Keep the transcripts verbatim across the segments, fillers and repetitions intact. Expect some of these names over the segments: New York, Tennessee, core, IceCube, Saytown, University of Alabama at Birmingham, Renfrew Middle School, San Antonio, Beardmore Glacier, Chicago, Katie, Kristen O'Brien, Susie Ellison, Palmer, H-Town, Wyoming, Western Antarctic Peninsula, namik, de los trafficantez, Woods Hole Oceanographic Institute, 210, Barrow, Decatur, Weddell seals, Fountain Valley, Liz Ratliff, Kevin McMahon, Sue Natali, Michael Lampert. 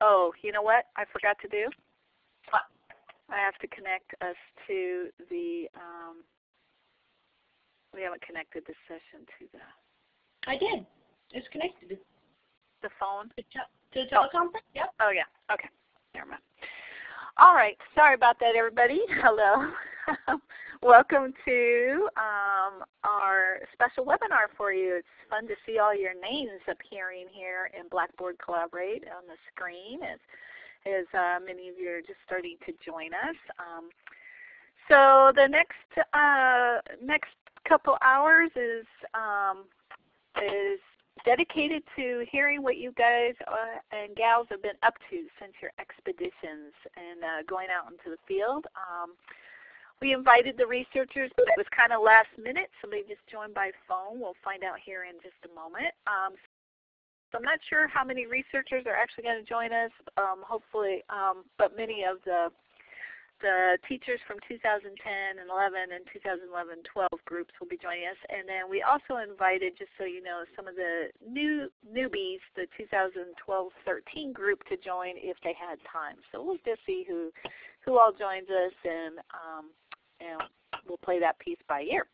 Oh, you know what I forgot to do? What? I have to connect us to the, um, we haven't connected this session to the. I did. It's connected. The phone? To, to the teleconference? Oh. Yep. Oh, yeah. Okay. Never mind. All right. Sorry about that, everybody. Hello. Welcome to um, our special webinar for you. It's fun to see all your names appearing here in Blackboard Collaborate on the screen as, as uh, many of you are just starting to join us. Um, so the next uh, next couple hours is um, is dedicated to hearing what you guys uh, and gals have been up to since your expeditions and uh, going out into the field. Um, We invited the researchers, but it was kind of last minute. Somebody just joined by phone. We'll find out here in just a moment. Um, so I'm not sure how many researchers are actually going to join us, um, hopefully, um, but many of the, the teachers from two thousand ten and eleven and two thousand eleven twelve groups will be joining us. And then we also invited, just so you know, some of the new newbies, the two thousand twelve thirteen group to join if they had time. So we'll just see who, who all joins us and um, and we'll play that piece by ear.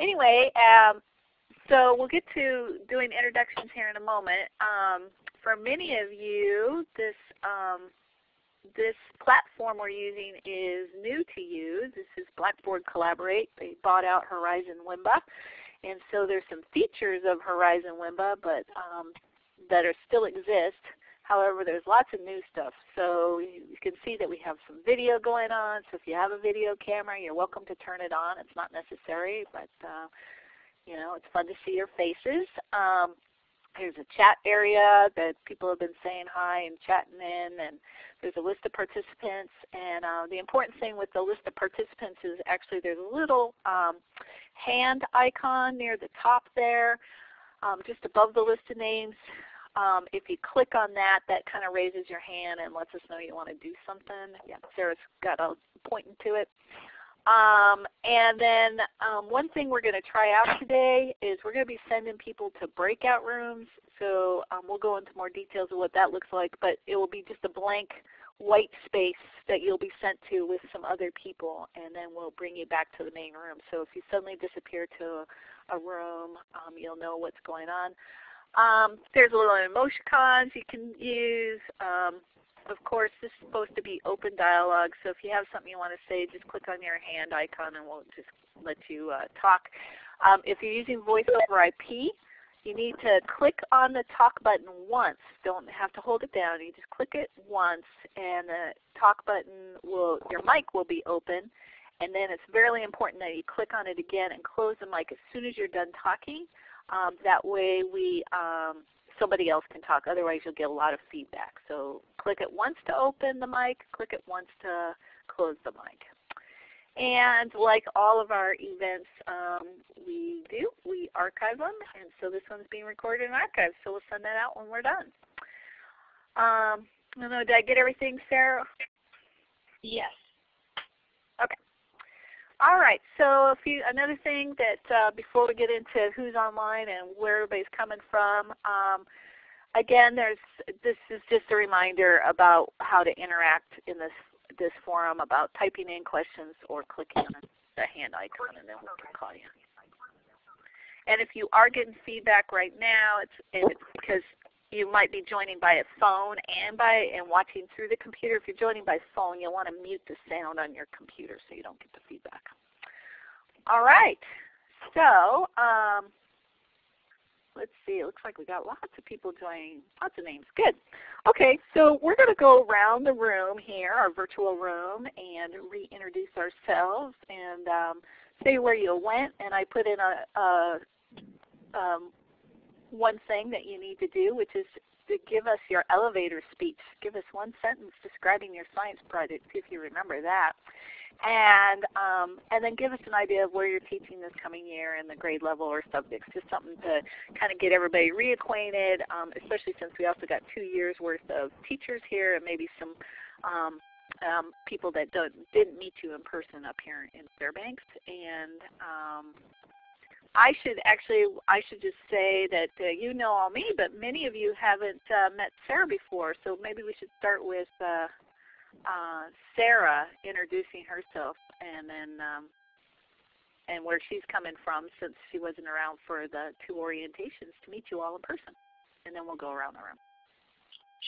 Anyway, um, so we'll get to doing introductions here in a moment. Um, for many of you, this um, this platform we're using is new to you. This is Blackboard Collaborate. They bought out Horizon Wimba, and so there's some features of Horizon Wimba, but um, that are still exist. However, there's lots of new stuff, so you can see that we have some video going on. So if you have a video camera, you're welcome to turn it on. It's not necessary, but uh, you know, it's fun to see your faces. Um, there's a chat area that people have been saying hi and chatting in, and there's a list of participants. And uh, the important thing with the list of participants is actually there's a little um, hand icon near the top there, um, just above the list of names. Um, if you click on that, that kind of raises your hand and lets us know you want to do something. Yeah, Sarah's got a pointing to it. Um, and then um, one thing we're going to try out today is we're going to be sending people to breakout rooms. So um, we'll go into more details of what that looks like, but it will be just a blank white space that you'll be sent to with some other people, and then we'll bring you back to the main room. So if you suddenly disappear to a, a room, um, you'll know what's going on. Um, there's a little emoticons you can use. Um, of course, this is supposed to be open dialogue, so if you have something you want to say, just click on your hand icon and we'll just let you uh, talk. Um, if you're using voice over I P, you need to click on the talk button once. Don't have to hold it down. You just click it once, and the talk button will, your mic will be open. And then it's very important that you click on it again and close the mic as soon as you're done talking. Um, that way we, um, somebody else can talk. Otherwise you'll get a lot of feedback. So click it once to open the mic, click it once to close the mic. And like all of our events um, we do, we archive them. And so this one's being recorded and archived. So we'll send that out when we're done. Um, I don't know, did I get everything, Sarah? Yes. Okay. All right, so a few, another thing that uh, before we get into who's online and where everybody's coming from, um, again, there's, this is just a reminder about how to interact in this, this forum about typing in questions or clicking on the hand icon and then we can call you. And if you are getting feedback right now, it's, it's because you might be joining by a phone and by and watching through the computer. If you're joining by phone, you'll want to mute the sound on your computer so you don't get the feedback. All right. So um, let's see. It looks like we got lots of people joining, lots of names. Good. Okay. So we're going to go around the room here, our virtual room, and reintroduce ourselves and um, say where you went. And I put in a, a um, one thing that you need to do, which is to give us your elevator speech. Give us one sentence describing your science project, if you remember that. And, um, and then give us an idea of where you're teaching this coming year and the grade level or subjects, just something to kind of get everybody reacquainted, um, especially since we also got two years worth of teachers here and maybe some um, um, people that don't, didn't meet you in person up here in Fairbanks. And um, I should actually, I should just say that uh, you know all me, but many of you haven't uh, met Sarah before, so maybe we should start with uh, uh, Sarah introducing herself and then um, and where she's coming from, since she wasn't around for the two orientations to meet you all in person, and then we'll go around the room.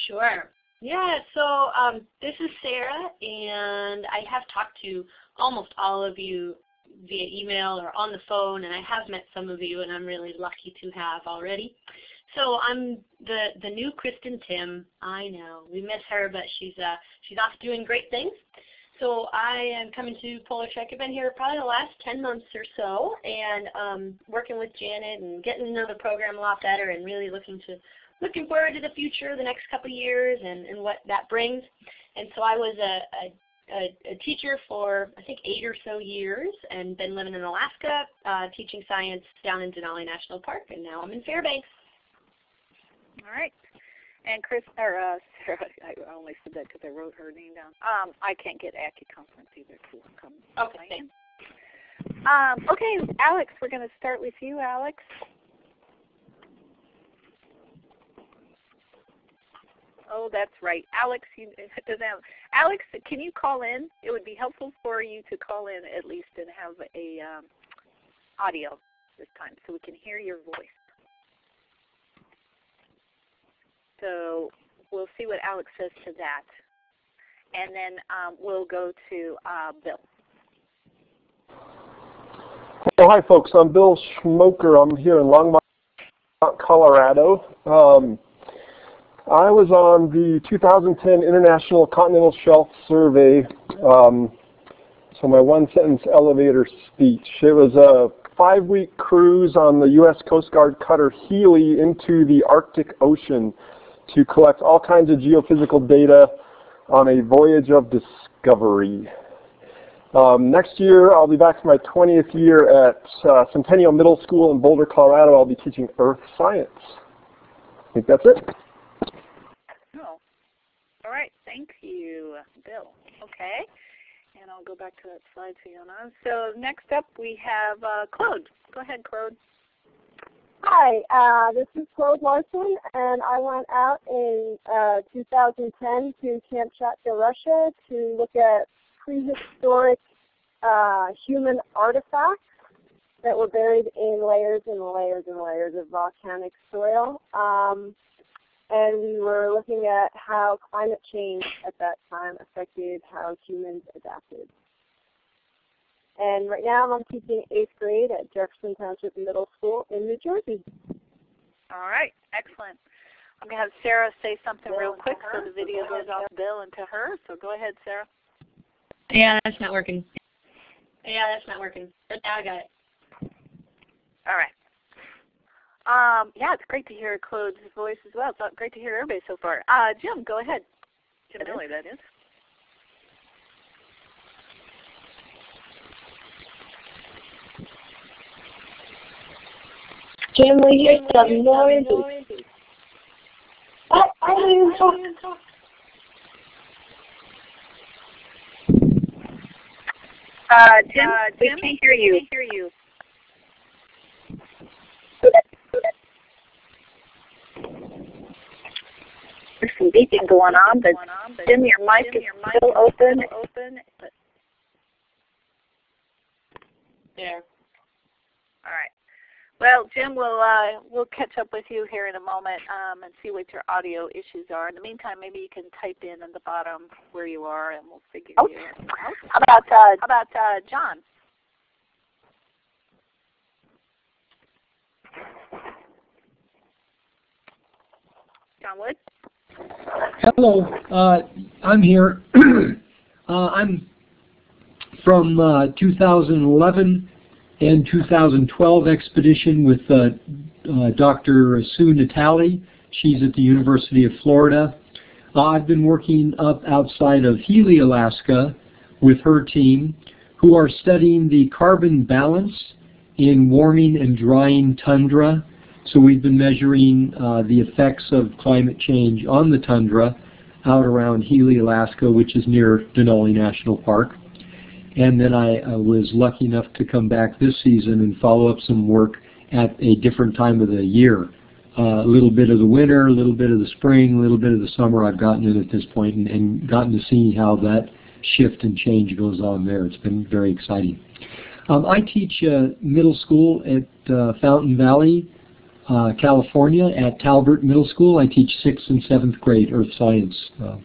Sure. Yeah, so um, this is Sarah, and I have talked to almost all of you via email or on the phone, and I have met some of you, and I'm really lucky to have already. So I'm the, the new Kristen Tim. I know, we miss her, but she's, uh, she's off doing great things. So I am coming to Polar Trek. I've been here probably the last ten months or so, and um, working with Janet and getting to know the program a lot better, and really looking to looking forward to the future, the next couple of years, and, and what that brings. And so I was a, a, a teacher for, I think, eight or so years, and been living in Alaska, uh, teaching science down in Denali National Park, and now I'm in Fairbanks. All right. And Chris, or uh, Sarah, I only said that because I wrote her name down. Um, I can't get AccuConference either, so I'm coming. Okay, thanks. Um, okay, Alex, we're going to start with you, Alex. Oh, that's right. Alex, you, Alex, can you call in? It would be helpful for you to call in at least and have a um, audio this time so we can hear your voice. So we'll see what Alex says to that. And then um, we'll go to uh, Bill. Well, hi, folks. I'm Bill Schmoker. I'm here in Longmont, Colorado. Um, I was on the two thousand ten International Continental Shelf Survey, um, so my one-sentence elevator speech. It was a five-week cruise on the U S Coast Guard Cutter Healy into the Arctic Ocean to collect all kinds of geophysical data on a voyage of discovery. Um, next year, I'll be back for my twentieth year at uh, Centennial Middle School in Boulder, Colorado. I'll be teaching Earth science. I think that's it. All right, thank you, Bill. Okay, and I'll go back to that slide, Fiona. So next up we have uh, Claude. Go ahead, Claude. Hi, uh, this is Claude Larson, and I went out in uh, two thousand ten to Kamchatka, Russia, to look at prehistoric uh, human artifacts that were buried in layers and layers and layers of volcanic soil. Um, And we were looking at how climate change at that time affected how humans adapted. And right now I'm teaching eighth grade at Jackson Township Middle School in New Jersey. All right, excellent. I'm going to have Sarah say something Bill real quick so the video goes off Bill and to her. So go ahead, Sarah. Yeah, that's not working. Yeah, that's not working. But now I got it. All right. Um, yeah, it's great to hear Claude's voice as well. It's great to hear everybody so far. Uh, Jim, go ahead. Jim Miller, that is. Jim, we hear some noise. I don't even talk. Uh, Jim, uh, Jim, we can't hear you. We can't hear you. There's some beeping going on, but Jim, your mic is still open. There. All right. Well, Jim, we'll uh, we'll catch up with you here in a moment um, and see what your audio issues are. In the meantime, maybe you can type in at the bottom where you are, and we'll figure oh. you out. How about uh, how about uh, John? John Wood. Hello, uh, I'm here. uh, I'm from uh, two thousand eleven and two thousand twelve expedition with uh, uh, Doctor Sue Natali. She's at the University of Florida. Uh, I've been working up outside of Healy, Alaska with her team, who are studying the carbon balance in warming and drying tundra. So we've been measuring uh, the effects of climate change on the tundra out around Healy, Alaska, which is near Denali National Park. And then I uh, was lucky enough to come back this season and follow up some work at a different time of the year. Uh, a little bit of the winter, a little bit of the spring, a little bit of the summer I've gotten in at this point, and, and gotten to see how that shift and change goes on there. It's been very exciting. Um, I teach uh, middle school at uh, Fountain Valley, uh, California, at Talbert Middle School. I teach sixth and seventh grade earth science. Uh,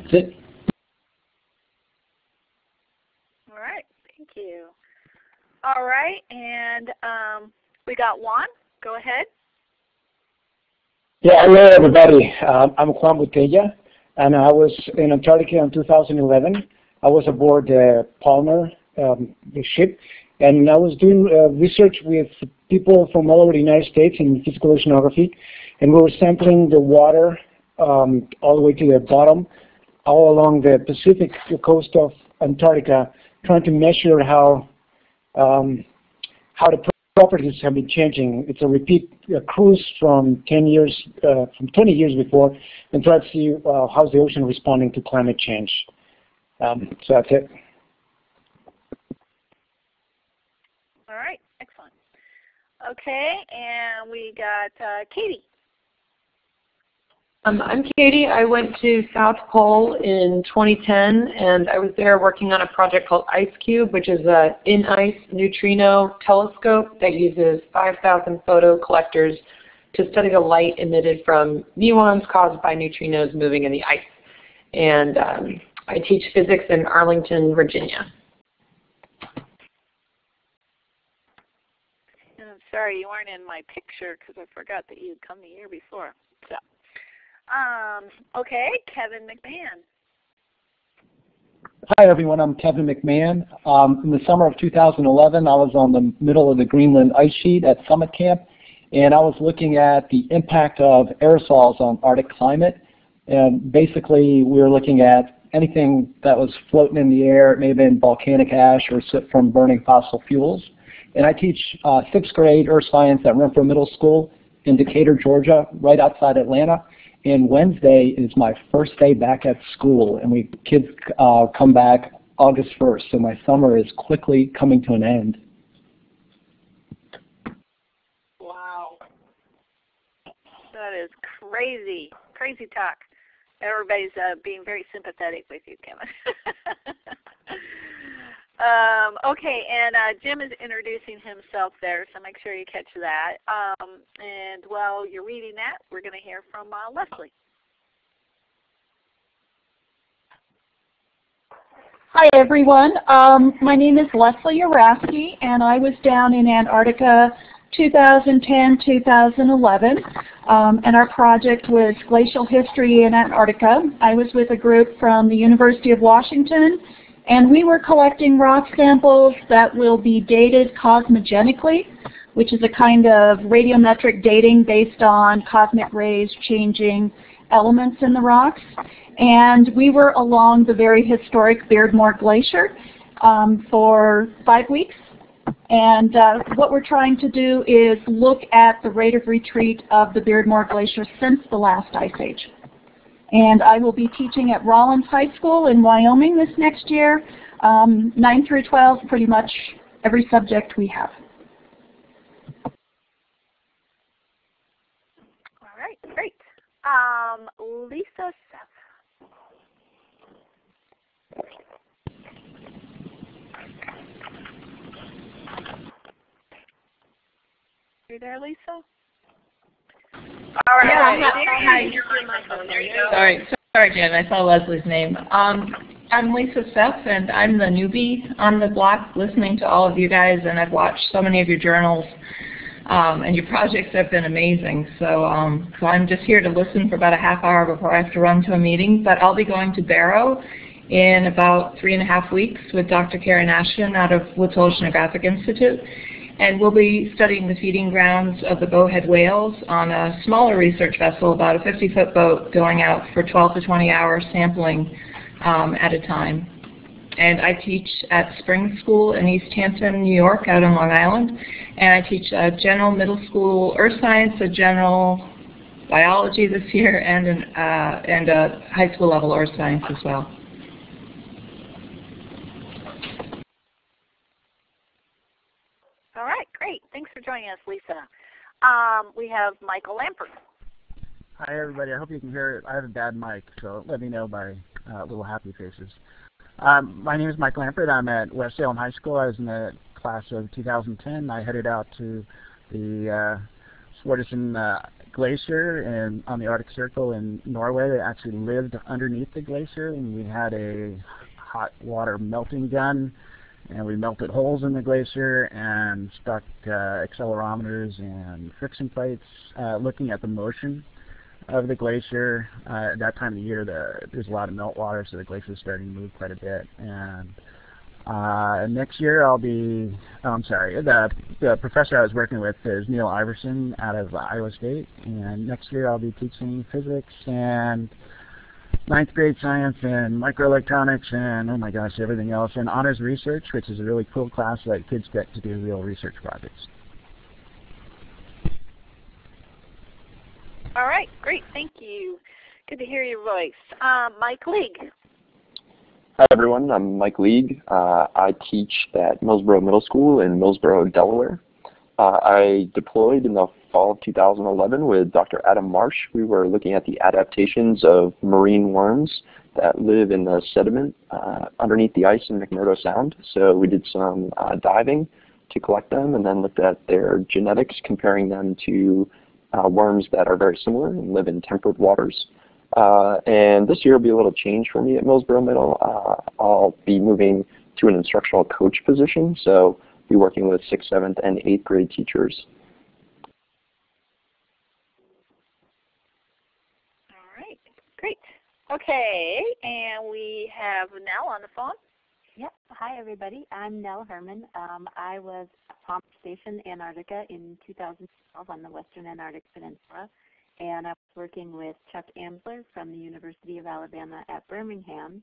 that's it. All right, thank you. All right, and um, we got Juan. Go ahead. Yeah, hello everybody. Um, I'm Juan Botella, and I was in Antarctica in two thousand eleven. I was aboard the uh, Palmer um, the ship, and I was doing uh, research with people from all over the United States in physical oceanography, and we were sampling the water um, all the way to the bottom, all along the Pacific coast of Antarctica, trying to measure how um, how the properties have been changing. It's a repeat uh, cruise from ten years, uh, from twenty years before, and try to see uh, how's the ocean responding to climate change. Um, so that's it. All right, excellent. Okay, and we got uh, Katie. Um, I'm Katie. I went to South Pole in twenty ten, and I was there working on a project called IceCube, which is an in-ice neutrino telescope that uses five thousand photo collectors to study the light emitted from muons caused by neutrinos moving in the ice. And um, I teach physics in Arlington, Virginia. And I'm sorry you weren't in my picture because I forgot that you had come the year before. So. Um, okay, Kevin McMahon. Hi everyone, I'm Kevin McMahon. Um, in the summer of two thousand eleven, I was on the middle of the Greenland ice sheet at Summit Camp, and I was looking at the impact of aerosols on Arctic climate. And basically, we were looking at anything that was floating in the air. It may have been volcanic ash or soot from burning fossil fuels. And I teach uh, sixth grade earth science at Renfrew Middle School in Decatur, Georgia, right outside Atlanta. And Wednesday is my first day back at school, and we kids uh, come back August first, so my summer is quickly coming to an end. Wow. That is crazy, crazy talk. Everybody's uh, being very sympathetic with you, Kevin. Um, okay, and uh, Jim is introducing himself there, so make sure you catch that. Um, and while you're reading that, we're going to hear from uh, Leslie. Hi, everyone. Um, my name is Leslie Urasky, and I was down in Antarctica two thousand ten to two thousand eleven, um, and our project was Glacial History in Antarctica. I was with a group from the University of Washington, and we were collecting rock samples that will be dated cosmogenically, which is a kind of radiometric dating based on cosmic rays changing elements in the rocks. And we were along the very historic Beardmore Glacier um, for five weeks. And uh, what we're trying to do is look at the rate of retreat of the Beardmore Glacier since the last ice age. And I will be teaching at Rollins High School in Wyoming this next year, um, nine through twelve, pretty much every subject we have. All right, great. Um, Lisa Seth. You there, Lisa? All right. Yeah, hi. You're on my phone. There you go. Sorry, sorry, Jen. I saw Leslie's name. Um, I'm Lisa Seth, and I'm the newbie on the block, listening to all of you guys, and I've watched so many of your journals, um, and your projects have been amazing. So, um, so I'm just here to listen for about a half hour before I have to run to a meeting. But I'll be going to Barrow in about three and a half weeks with Doctor Karen Ashton out of Woods Hole Oceanographic Institute. And we'll be studying the feeding grounds of the bowhead whales on a smaller research vessel, about a fifty foot boat, going out for twelve to twenty hour sampling um, at a time. And I teach at Spring School in East Hampton, New York, out on Long Island. And I teach a general middle school earth science, a general biology this year, and, an, uh, and a high school level earth science as well. Great. Thanks for joining us, Lisa. Um, we have Michael Lampert. Hi, everybody. I hope you can hear it. I have a bad mic, so let me know by uh, little happy faces. Um, my name is Mike Lampert. I'm at West Salem High School. I was in the class of two thousand ten. I headed out to the uh, Swordison uh, Glacier and on the Arctic Circle in Norway. They actually lived underneath the glacier, and we had a hot water melting gun, and we melted holes in the glacier and stuck uh, accelerometers and friction plates uh, looking at the motion of the glacier. Uh, at that time of the year, the, there's a lot of meltwater, so the glacier is starting to move quite a bit. And uh, next year, I'll be, oh, I'm sorry, the, the professor I was working with is Neil Iverson out of Iowa State, and next year I'll be teaching physics and ninth grade science and microelectronics and, oh my gosh, everything else, and honors research, which is a really cool class that kids get to do real research projects. All right, great, thank you. Good to hear your voice. Uh, Mike League. Hi everyone, I'm Mike League. Uh, I teach at Millsboro Middle School in Millsboro, Delaware. Uh, I deployed in the fall of two thousand eleven with Doctor Adam Marsh. We were looking at the adaptations of marine worms that live in the sediment uh, underneath the ice in McMurdo Sound. So we did some uh, diving to collect them and then looked at their genetics, comparing them to Uh, worms that are very similar and live in temperate waters. Uh, and this year will be a little change for me at Millsboro Middle. Uh, I'll be moving to an instructional coach position, so I'll be working with sixth, seventh, and eighth grade teachers. All right, great. Okay, and we have Nell on the phone. Yep. Hi, everybody. I'm Nell Herman. Um, I was Palmer Station, Antarctica in two thousand twelve on the Western Antarctic Peninsula, and I was working with Chuck Amsler from the University of Alabama at Birmingham,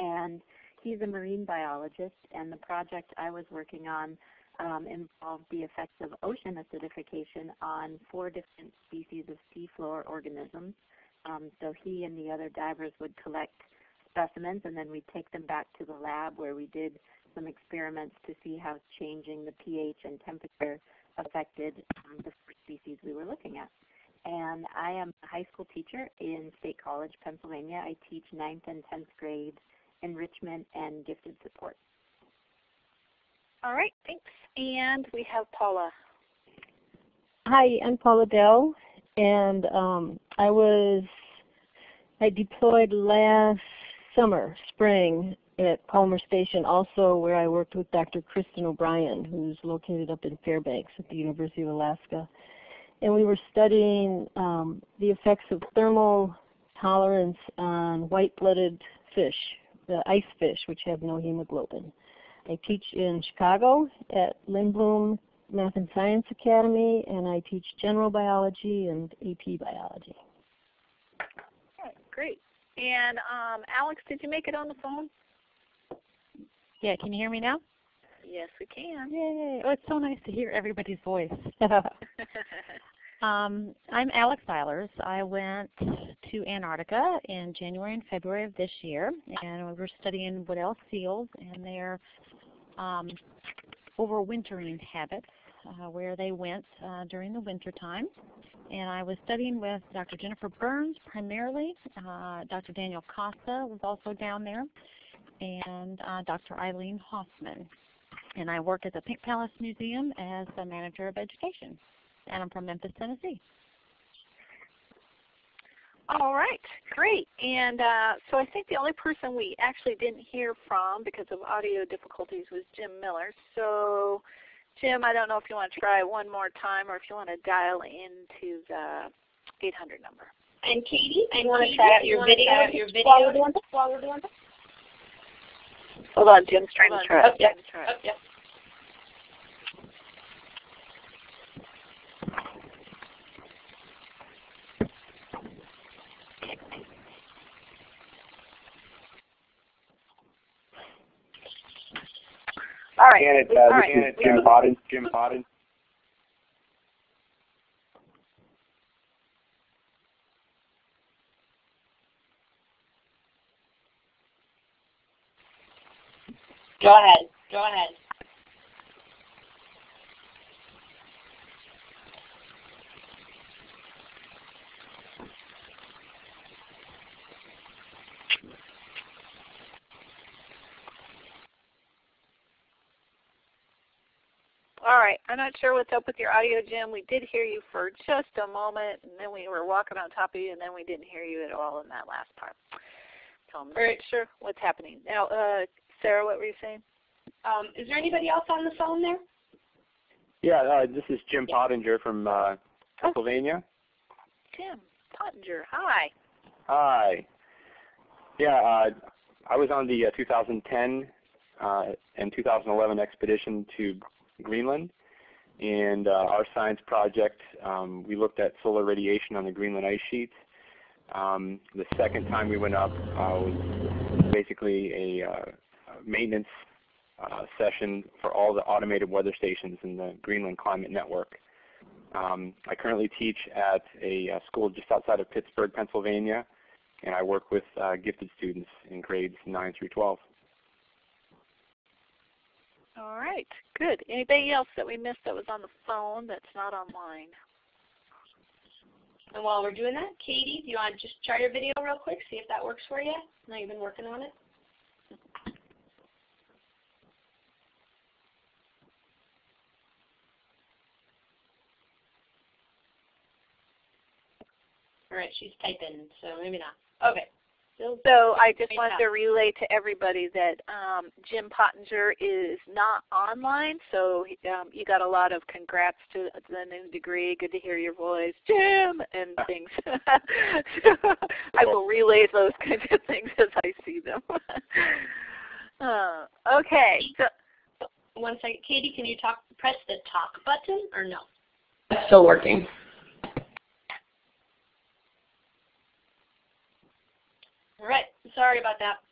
and he's a marine biologist, and the project I was working on um, involved the effects of ocean acidification on four different species of seafloor organisms. Um, so he and the other divers would collect specimens, and then we take them back to the lab where we did some experiments to see how changing the pH and temperature affected um, the species we were looking at. And I am a high school teacher in State College, Pennsylvania. I teach ninth and tenth grade enrichment and gifted support. All right, thanks. And we have Paula. Hi, I'm Paula Dell, and um, I was, I deployed last summer, spring, at Palmer Station, also where I worked with Doctor Kristen O'Brien, who's located up in Fairbanks at the University of Alaska. And we were studying um, the effects of thermal tolerance on white-blooded fish, the ice fish, which have no hemoglobin. I teach in Chicago at Lindblom Math and Science Academy, and I teach general biology and A P biology. All right, great. And um, Alex, did you make it on the phone? Yeah, can you hear me now? Yes, we can. Yay! Oh, it's so nice to hear everybody's voice. um, I'm Alex Eilers. I went to Antarctica in January and February of this year, and we were studying Weddell seals and their um, overwintering habits, uh, where they went uh, during the wintertime. And I was studying with Doctor Jennifer Burns primarily. Uh, Doctor Daniel Costa was also down there, and uh, Doctor Eileen Hoffman. And I work at the Pink Palace Museum as the manager of education. And I'm from Memphis, Tennessee. All right, great. And uh, so I think the only person we actually didn't hear from because of audio difficulties was Jim Miller. So Jim, I don't know if you want to try one more time or if you want to dial into the eight hundred number. And Katie, I want to try out your video while we're doing this. While we're doing this. Hold on, Jim's trying to try it. Yep. Yep. All right. Janet, uh, All right. Janet, Jim Bodden. Jim Bodden. Go ahead. Go ahead. right, I'm not sure what's up with your audio, Jim. We did hear you for just a moment, and then we were walking on top of you, and then we didn't hear you at all in that last part. So I'm not right. sure what's happening. Now, uh, Sarah, what were you saying? Um, is there anybody else on the phone there? Yeah, uh, this is Jim yeah. Pottinger from uh, Pennsylvania. Oh. Jim Pottinger, hi. Hi. Yeah, uh, I was on the uh, two thousand ten uh, and two thousand eleven expedition to Greenland, and uh, our science project, um, we looked at solar radiation on the Greenland ice sheet. Um, the second time we went up uh, was basically a uh, maintenance uh, session for all the automated weather stations in the Greenland climate network. Um, I currently teach at a uh, school just outside of Pittsburgh, Pennsylvania, and I work with uh, gifted students in grades nine through twelve. All right, good. Anybody else that we missed that was on the phone that's not online? And while we're doing that, Katie, do you want to just try your video real quick, see if that works for you? I know you've been working on it. All right, she's typing, so maybe not. Okay. So I just wanted to relay to everybody that um, Jim Pottinger is not online, so um, you got a lot of congrats to the new degree. Good to hear your voice, Jim, and things. So I will relay those kinds of things as I see them. uh, okay. So, one second. Katie, can you talk, press the talk button or no? It's still working. All right, sorry about that.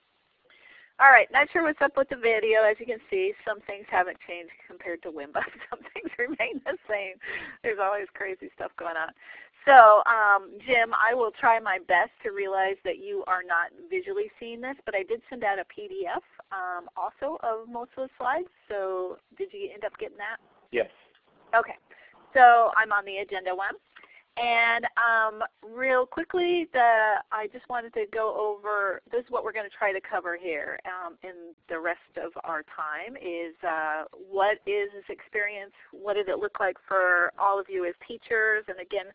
All right, not sure what's up with the video. As you can see, some things haven't changed compared to Wimba. Some things remain the same. There's always crazy stuff going on. So, um, Jim, I will try my best to realize that you are not visually seeing this, but I did send out a P D F um, also of most of the slides. So did you end up getting that? Yes. Okay. So I'm on the agenda one. And um, real quickly, the, I just wanted to go over, this is what we're going to try to cover here um, in the rest of our time is uh, what is this experience, what did it look like for all of you as teachers? And again,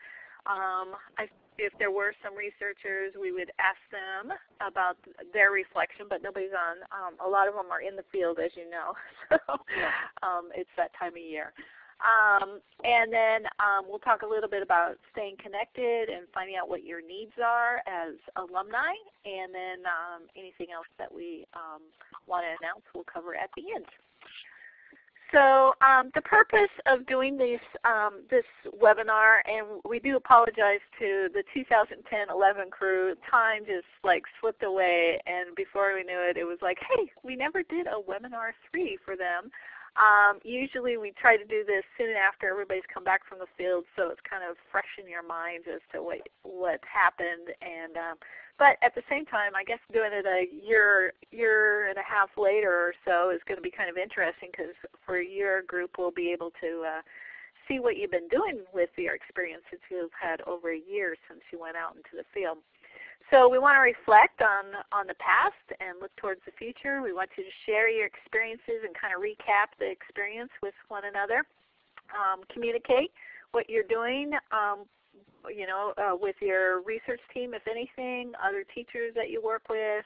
um, I, if there were some researchers, we would ask them about their reflection, but nobody's on. Um, a lot of them are in the field, as you know, so um, it's that time of year. Um, and then um, we'll talk a little bit about staying connected and finding out what your needs are as alumni, and then um, anything else that we um, want to announce we'll cover at the end. So um, the purpose of doing these, um, this webinar, and we do apologize to the two thousand ten eleven crew, time just like slipped away, and before we knew it, it was like, hey, we never did a webinar three for them. Um, usually we try to do this soon after everybody's come back from the field, so it's kind of fresh in your minds as to what what happened. And um, but at the same time, I guess doing it a year year and a half later or so is going to be kind of interesting because for your group we'll be able to uh, see what you've been doing with your experience since you've had over a year since you went out into the field. So we want to reflect on, on the past and look towards the future. We want you to share your experiences and kind of recap the experience with one another. Um, communicate what you're doing um, you know, uh, with your research team, if anything, other teachers that you work with,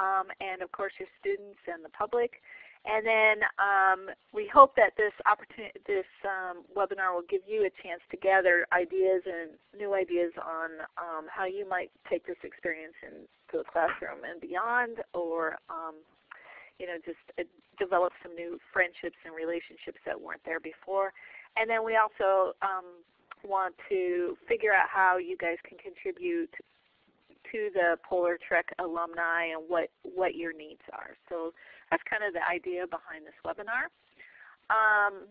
um, and of course your students and the public. And then um, we hope that this opportunity, this um, webinar will give you a chance to gather ideas and new ideas on um, how you might take this experience into the classroom and beyond, or um, you know, just uh, develop some new friendships and relationships that weren't there before. And then we also um, want to figure out how you guys can contribute to the Polar Trek alumni and what, what your needs are. So that's kind of the idea behind this webinar. Um,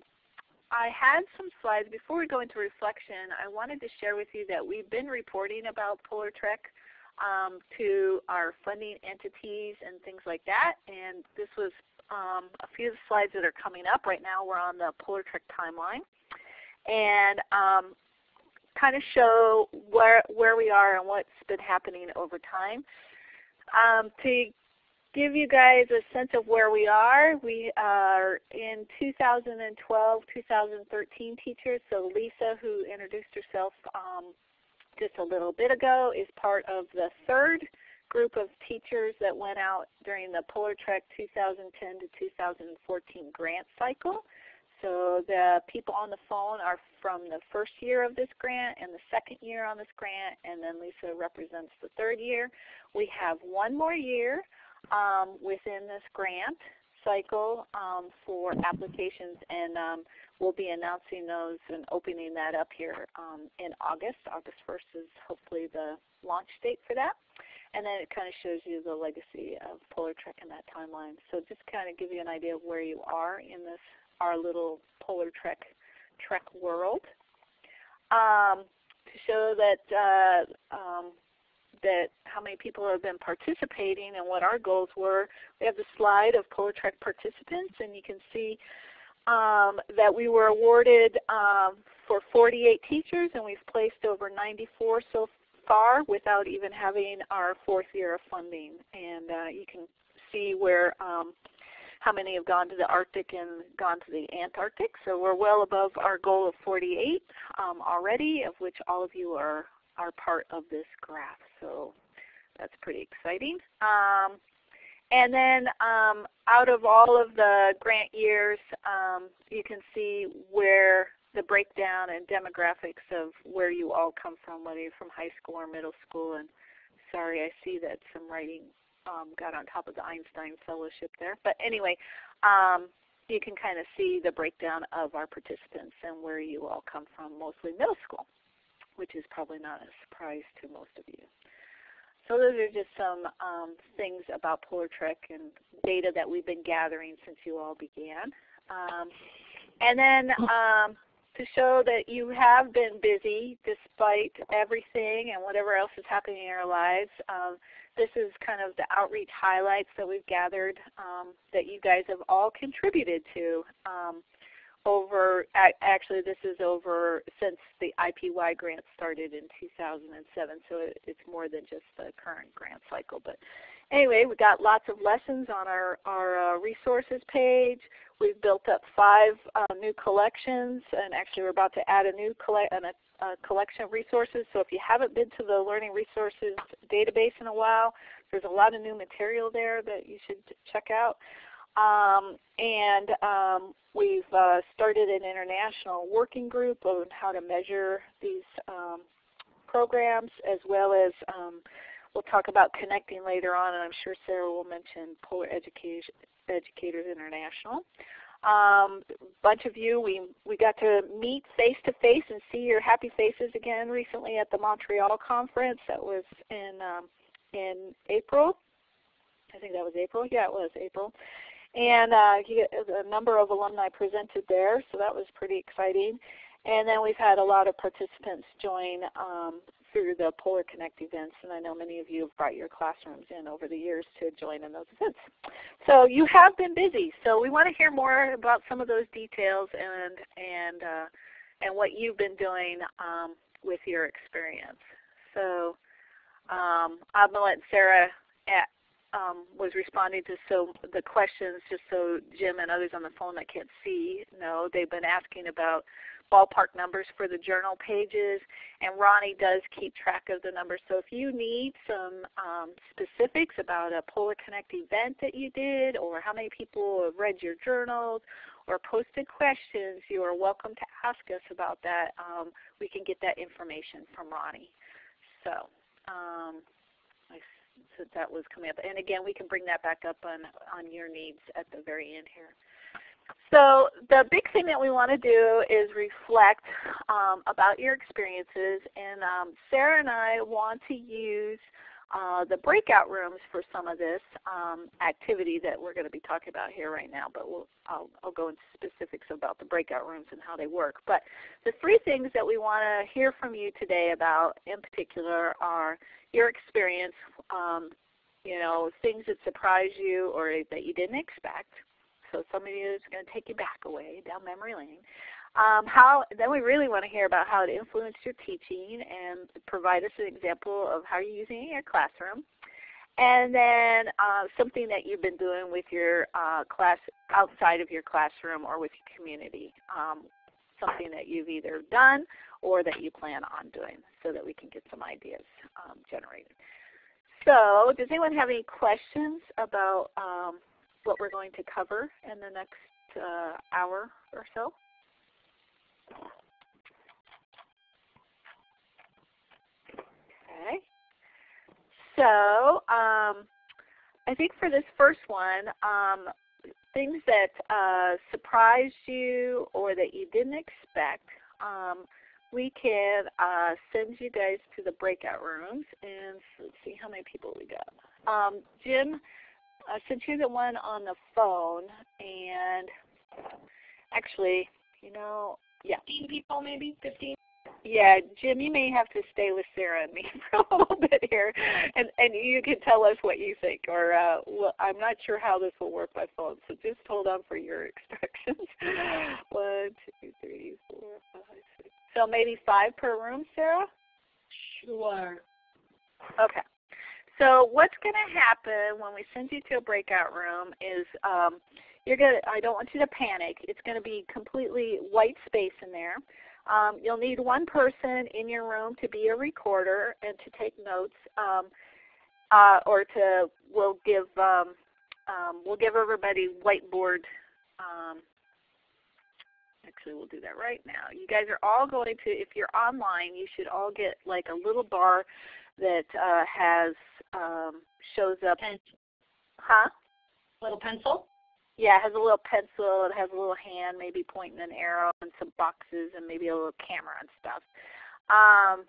I had some slides. Before we go into reflection, I wanted to share with you that we've been reporting about Polar Trek um, to our funding entities and things like that. And this was um, a few of the slides that are coming up. Right now we're on the Polar Trek timeline. And um, kind of show where where we are and what's been happening over time. Um, to give you guys a sense of where we are. We are in two thousand twelve, two thousand thirteen teachers. So Lisa, who introduced herself um, just a little bit ago, is part of the third group of teachers that went out during the Polar Trek two thousand ten to two thousand fourteen grant cycle. So the people on the phone are from the first year of this grant and the second year on this grant, and then Lisa represents the third year. We have one more year um, within this grant cycle um, for applications, and um, we'll be announcing those and opening that up here um, in August. August first is hopefully the launch date for that. And then it kind of shows you the legacy of Polar Trek in that timeline. So just kind of give you an idea of where you are in this our little Polar Trek Trek world, um, to show that uh, um, that how many people have been participating and what our goals were. We have the slide of Polar Trek participants, and you can see um, that we were awarded um, for forty-eight teachers, and we've placed over ninety-four so far without even having our fourth year of funding. And uh, you can see where. Um, how many have gone to the Arctic and gone to the Antarctic. So we're well above our goal of forty-eight um, already, of which all of you are, are part of this graph. So that's pretty exciting. Um, and then um, out of all of the grant years, um, you can see where the breakdown and demographics of where you all come from, whether you're from high school or middle school. And sorry, I see that some writing Um, got on top of the Einstein Fellowship there. But anyway, um, you can kind of see the breakdown of our participants and where you all come from, mostly middle school, which is probably not a surprise to most of you. So those are just some um, things about Polar Trek and data that we've been gathering since you all began. Um, and then um, to show that you have been busy despite everything and whatever else is happening in your lives, um, this is kind of the outreach highlights that we've gathered um, that you guys have all contributed to um, over, actually this is over since the I P Y grant started in two thousand seven, so it's more than just the current grant cycle. But anyway, we got lots of lessons on our, our uh, resources page. We've built up five uh, new collections, and actually we're about to add a new collect an, a collection of resources. So if you haven't been to the Learning Resources database in a while, there's a lot of new material there that you should check out. Um, and um, we've uh, started an international working group on how to measure these um, programs, as well as um, we'll talk about connecting later on, and I'm sure Sarah will mention Polar Education, Educators International. Um, a bunch of you, we, we got to meet face to face and see your happy faces again recently at the Montreal conference that was in, um, in April. I think that was April. Yeah, it was April. And uh, a number of alumni presented there, so that was pretty exciting. And then we've had a lot of participants join um, through the Polar Connect events, and I know many of you have brought your classrooms in over the years to join in those events. So you have been busy. So we want to hear more about some of those details and and uh, and what you've been doing um, with your experience. So um, I'm going to let Sarah at, um, was responding to so the questions, just so Jim and others on the phone that can't see know they've been asking about ballpark numbers for the journal pages, and Ronnie does keep track of the numbers. So if you need some um, specifics about a Polar Connect event that you did, or how many people have read your journals, or posted questions, you are welcome to ask us about that. Um, we can get that information from Ronnie. So um, I said that was coming up. And again, we can bring that back up on, on your needs at the very end here. So the big thing that we want to do is reflect um, about your experiences, and um, Sarah and I want to use uh, the breakout rooms for some of this um, activity that we're going to be talking about here right now, but we'll, I'll, I'll go into specifics about the breakout rooms and how they work. But the three things that we want to hear from you today about in particular are your experience, um, you know, things that surprised you or that you didn't expect. So some of you is going to take you back away down memory lane. Um, how, then we really want to hear about how it influenced your teaching, and provide us an example of how you're using it in your classroom. And then uh, something that you've been doing with your uh, class outside of your classroom or with your community, um, something that you've either done or that you plan on doing, so that we can get some ideas um, generated. So does anyone have any questions about um, what we're going to cover in the next uh, hour or so? Okay. So um, I think for this first one, um, things that uh, surprised you or that you didn't expect, um, we can uh, send you guys to the breakout rooms. And let's see how many people we got. Um, Jim, uh, since you're the one on the phone, and actually, you know, yeah. fifteen people maybe, fifteen? Yeah, Jim, you may have to stay with Sarah and me for a little bit here, and, and you can tell us what you think. Or uh, well, I'm not sure how this will work by phone, so just hold on for your instructions. One, two, three, four, five, six. So maybe five per room, Sarah? Sure. Okay. So what's going to happen when we send you to a breakout room is um, you're going to, I don't want you to panic. It's going to be completely white space in there. Um, you'll need one person in your room to be a recorder and to take notes, um, uh, or to we'll give um, um, we'll give everybody whiteboard. Um, actually, we'll do that right now. You guys are all going to, if you're online, you should all get like a little bar that uh, has um, shows up. Pen. Huh? Little pencil. Yeah, it has a little pencil, it has a little hand, maybe pointing an arrow, and some boxes, and maybe a little camera and stuff. Um,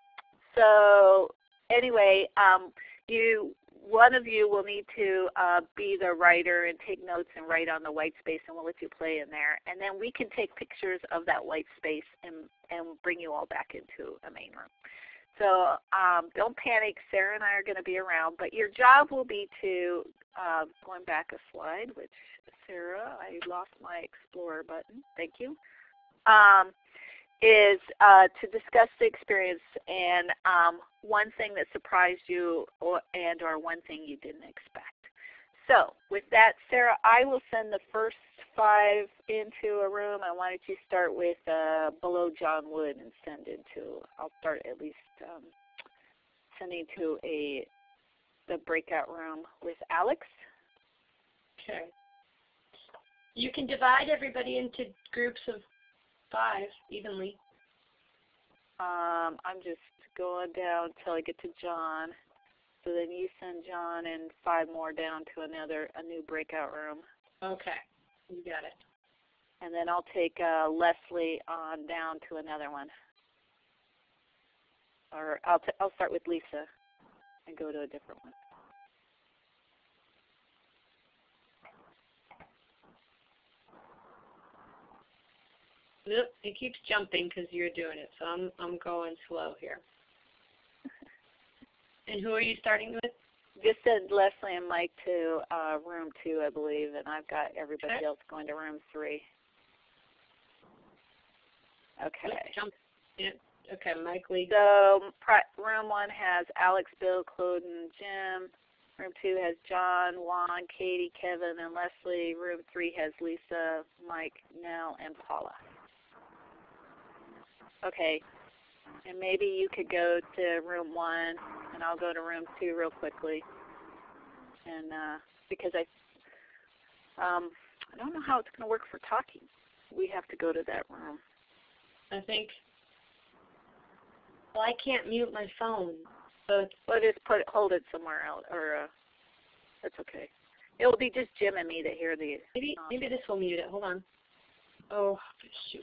so anyway, um, you one of you will need to uh, be the writer and take notes and write on the white space, and we'll let you play in there. And then we can take pictures of that white space and, and bring you all back into a main room. So um, don't panic. Sarah and I are going to be around, but your job will be to, uh, going back a slide, which Sarah, I lost my Explorer button, thank you, um, is uh, to discuss the experience and um, one thing that surprised you or, and or one thing you didn't expect. So with that, Sarah, I will send the first five into a room. I wanted to start with uh, below John Wood and send into, I'll start at least um, sending to a, the breakout room with Alex. Okay. You can divide everybody into groups of five evenly. Um, I'm just going down until I get to John. So then you send John and five more down to another, a new breakout room. Okay, you got it. And then I'll take uh, Leslie on down to another one. Or I'll, t I'll start with Lisa and go to a different one. It keeps jumping because you're doing it, so I'm, I'm going slow here. And who are you starting with? Just send Leslie and Mike to uh, room two, I believe, and I've got everybody okay. else going to room three. Okay. Jump. Yeah. Okay, Mike League. So room one has Alex, Bill, Claude, and Jim. Room two has John, Juan, Katie, Kevin, and Leslie. Room three has Lisa, Mike, Nell, and Paula. Okay. And maybe you could go to room one, and I'll go to room two real quickly. And uh, because I, um, I don't know how it's going to work for talking. We have to go to that room. I think. Well, I can't mute my phone, so we'll just put it, hold it somewhere else, or uh, that's okay. It will be just Jim and me that hear the. Maybe um, maybe this will mute it. Hold on. Oh shoot.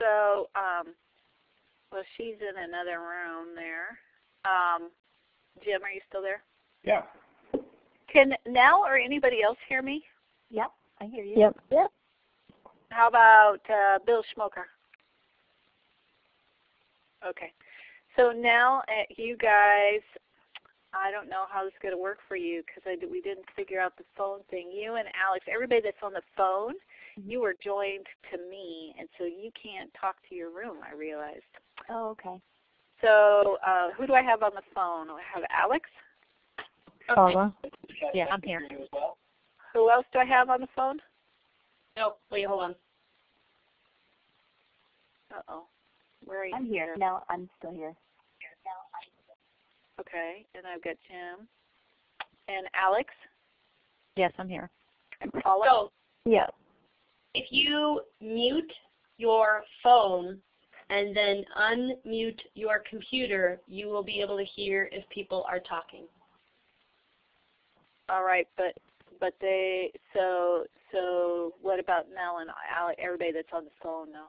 So, um, well, she's in another room there. Um, Jim, are you still there? Yeah. Can Nell or anybody else hear me? Yep, I hear you. Yep. Yep. How about uh, Bill Schmoker? Okay. So now you guys, I don't know how this is going to work for you because I, we didn't figure out the phone thing. You and Alex, everybody that's on the phone, you are joined to me, and so you can't talk to your room, I realized. Oh, okay. So uh, who do I have on the phone? I have Alex. Okay. Paula. Yeah, I'm here. Who else do I have on the phone? No, wait, hold on. Uh-oh. Where are you? I'm here. No, I'm still here. Okay, and I've got Jim. And Alex? Yes, I'm here. And Paula? So, yeah. If you mute your phone and then unmute your computer, you will be able to hear if people are talking. All right, but but they so so what about Mel and Alex, everybody that's on the phone now?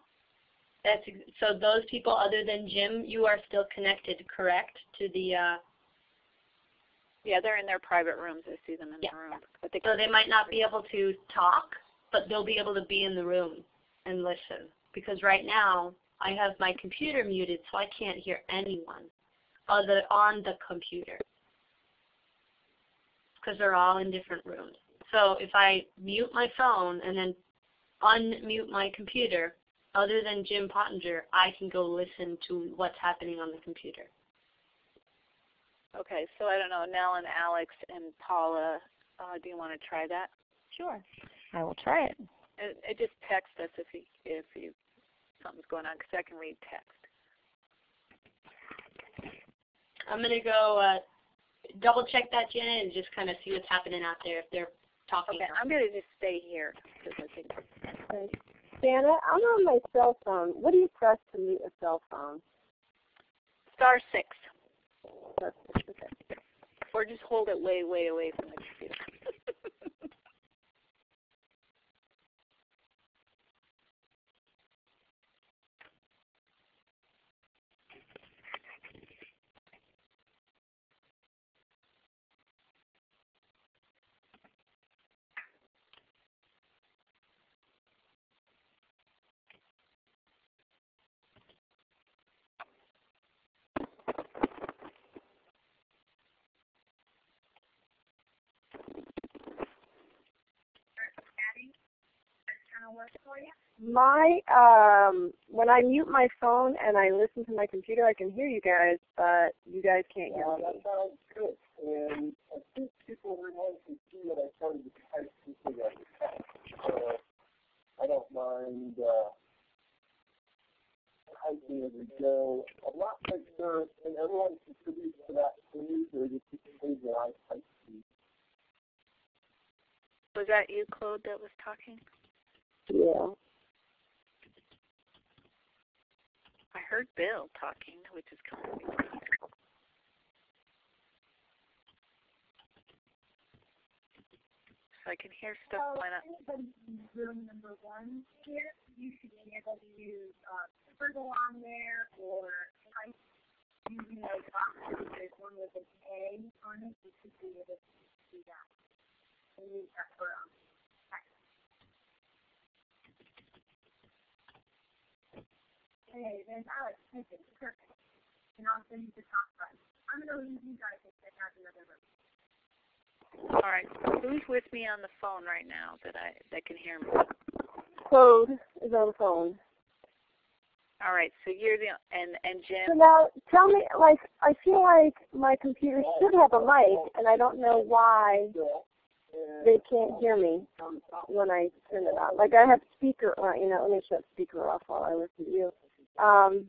That's, so those people other than Jim, you are still connected, correct, to the? Uh, yeah, they're in their private rooms. I see them in yeah. the room. But they so they might not be able to talk, but they'll be able to be in the room and listen. Because right now I have my computer muted, so I can't hear anyone other on the computer because they're all in different rooms. So if I mute my phone and then unmute my computer, other than Jim Pottinger, I can go listen to what's happening on the computer. Okay, so I don't know, Nell and Alex and Paula, uh, do you want to try that? Sure. I will try it. It, it just text us if you, if you, something's going on, because I can read text. I'm going to go uh, double check that, Janet, and just kind of see what's happening out there if they're talking. Okay, I'm going to just stay here because I think okay. Janet, I'm on my cell phone. What do you press to mute a cell phone? Star six. Star six, okay. Or just hold it way, way away from the computer. My um, when I mute my phone and I listen to my computer, I can hear you guys, but you guys can't hear yeah, me. That's how it's good. And I think people realize to see that I started to type something out of text. So I don't mind uh, typing as we go. I'm not like there, and everyone contributes to that news, or just things that I type to. Was that you, Claude, that was talking? Yeah. I heard Bill talking, which is kind of weird. So I can hear stuff so going up. Room number one here, you should be able to use uh, Scribble on there or type using those boxes. There's one with an A on it. You should be able to do that. And use that for um, hey, there's Alex. Perfect. And also use the top button. I'm going to leave you guys and check out the other room. All right. Who's with me on the phone right now that I that can hear me? Claude is on the phone. All right. So you're the and and Jim. So now tell me, like, I feel like my computer should have a mic, and I don't know why they can't hear me when I turn it on. Like I have speaker on. You know, let me shut speaker off while I listen to you. Um,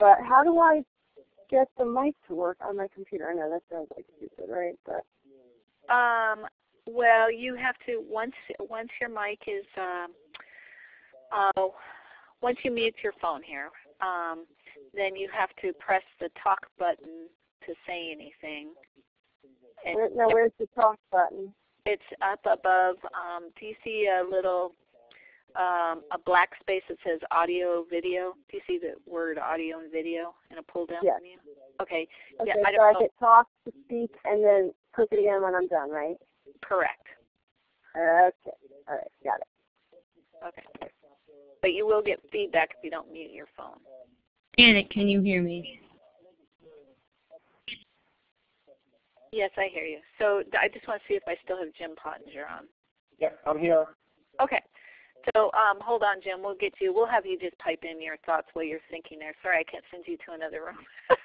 but how do I get the mic to work on my computer? I know that sounds like stupid, right? But um, well, you have to once once your mic is um, uh, once you mute your phone here, um, then you have to press the talk button to say anything. And now, where's the talk button? It's up above. Um, do you see a little? Um, a black space that says audio, video. Do you see the word audio and video in a pull down yes. menu? Okay. Okay, yeah, I don't so know. I could talk to speak and then click it again when I'm done, right? Correct. Okay. All right, got it. Okay. But but you will get feedback if you don't mute your phone. Janet, can you hear me? Yes, I hear you. So I just want to see if I still have Jim Pottinger on. Yep, I'm here. Okay. So um, hold on, Jim. We'll get you. We'll have you just type in your thoughts while you're thinking there. Sorry, I can't send you to another room.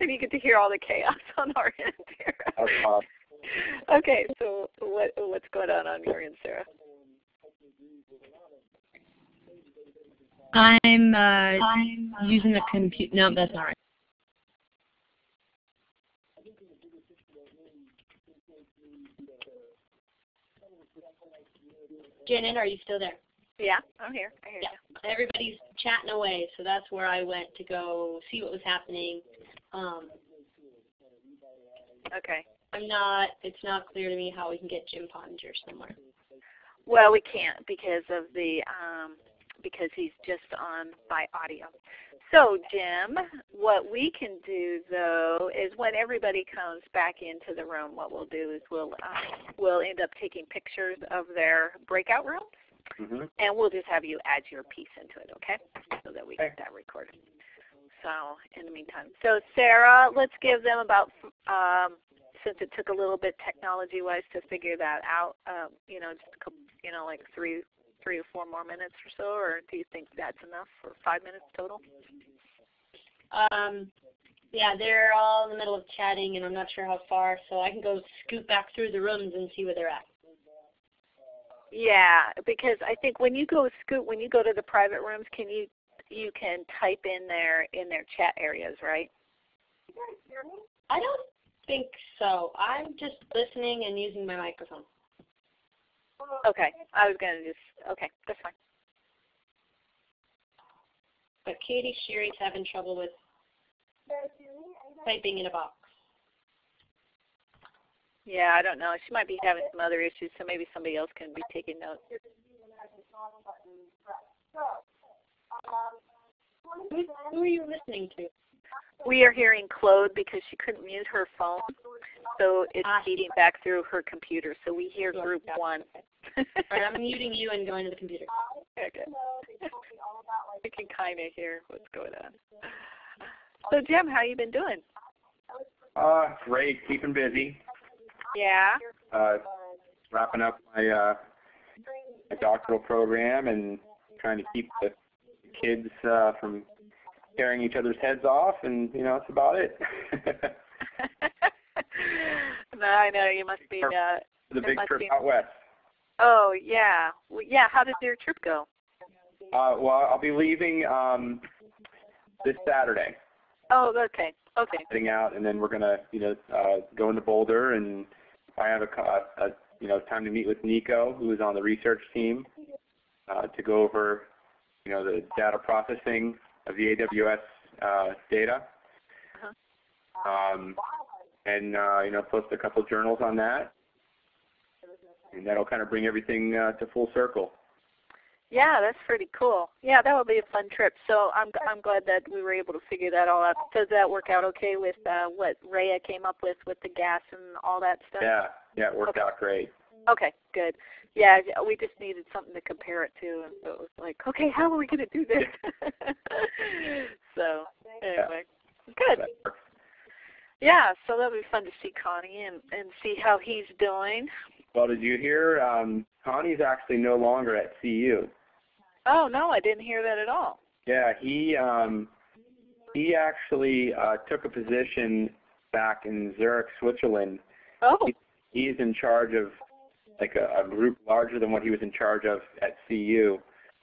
If you get to hear all the chaos on our end here. Okay. Okay, so what, what's going on on your end, Sarah? I'm, uh, I'm using the computer. No, that's not right. Janet, are you still there? Yeah, I'm here. I hear yeah. you. Everybody's chatting away, so that's where I went to go see what was happening. Um, okay. I'm not, it's not clear to me how we can get Jim Pottinger somewhere. Well, we can't because of the, um, because he's just on by audio. So, Jim, what we can do, though, is when everybody comes back into the room, what we'll do is we'll, uh, we'll end up taking pictures of their breakout rooms, mm-hmm. and we'll just have you add your piece into it, okay, so that we get that recorded. So, in the meantime. So, Sarah, let's give them about um, – since it took a little bit technology-wise to figure that out, um, you know, just a couple, you know, like three, three or four more minutes or so, or do you think that's enough for five minutes total? Um, yeah, they're all in the middle of chatting, and I'm not sure how far, so I can go scoot back through the rooms and see where they're at. Yeah, because I think when you go scoot, when you go to the private rooms, can you, you can type in there in their chat areas, right? I don't. I think so. I'm just listening and using my microphone. Okay. I was going to just, okay, that's fine. But Katie Sherry's having trouble with typing in a box. Yeah, I don't know. She might be having some other issues, so maybe somebody else can be taking notes. Who are you listening to? We are hearing Claude because she couldn't mute her phone, so it's feeding back through her computer. So we hear group one. All right, I'm muting you and going to the computer. Okay. I can kind of hear what's going on. So Jim, how you been doing? Uh, great. Keeping busy. Yeah. Uh, wrapping up my, uh, my doctoral program and trying to keep the kids uh, from tearing each other's heads off, and you know, that's about it. No, I know you must be uh, the big trip be... out west. Oh yeah, well, yeah. How did your trip go? Uh, well, I'll be leaving um, this Saturday. Oh, okay, okay. Heading out, and then we're gonna, you know, uh, go into Boulder, and I have a, a, you know, time to meet with Nico, who is on the research team, uh, to go over, you know, the data processing of the A W S uh, data, uh-huh. um, and uh, you know, post a couple of journals on that, and that'll kind of bring everything uh, to full circle. Yeah, that's pretty cool. Yeah, that will be a fun trip. So I'm I'm glad that we were able to figure that all out. Does that work out okay with uh, what Rhea came up with with the gas and all that stuff? Yeah, yeah, it worked okay. out great. Okay, good. Yeah, we just needed something to compare it to, and so it was like, okay, how are we going to do this? So anyway, good. Yeah, so that'll be fun to see Connie and and see how he's doing. Well, did you hear? Um, Connie's actually no longer at C U. Oh no, I didn't hear that at all. Yeah, he um, he actually uh, took a position back in Zurich, Switzerland. Oh. He, he's in charge of like a, a group larger than what he was in charge of at C U.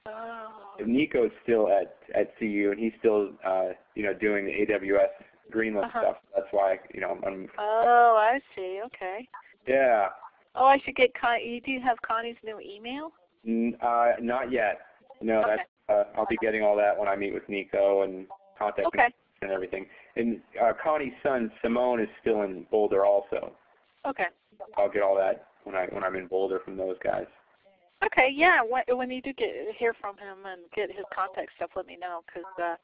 Oh. Nico's still at, at C U, and he's still, uh, you know, doing the A W S Greenland uh-huh. stuff. That's why, you know, I'm. Oh, I see. Okay. Yeah. Oh, I should get Connie. Do you have Connie's new email? N uh, not yet. No, okay. That's. Uh, I'll be getting all that when I meet with Nico and contact okay. and everything. And uh, Connie's son Simone is still in Boulder also. Okay. I'll get all that when I when I'm in Boulder from those guys. Okay, yeah. When you do get hear from him and get his contact stuff, let me know, because uh,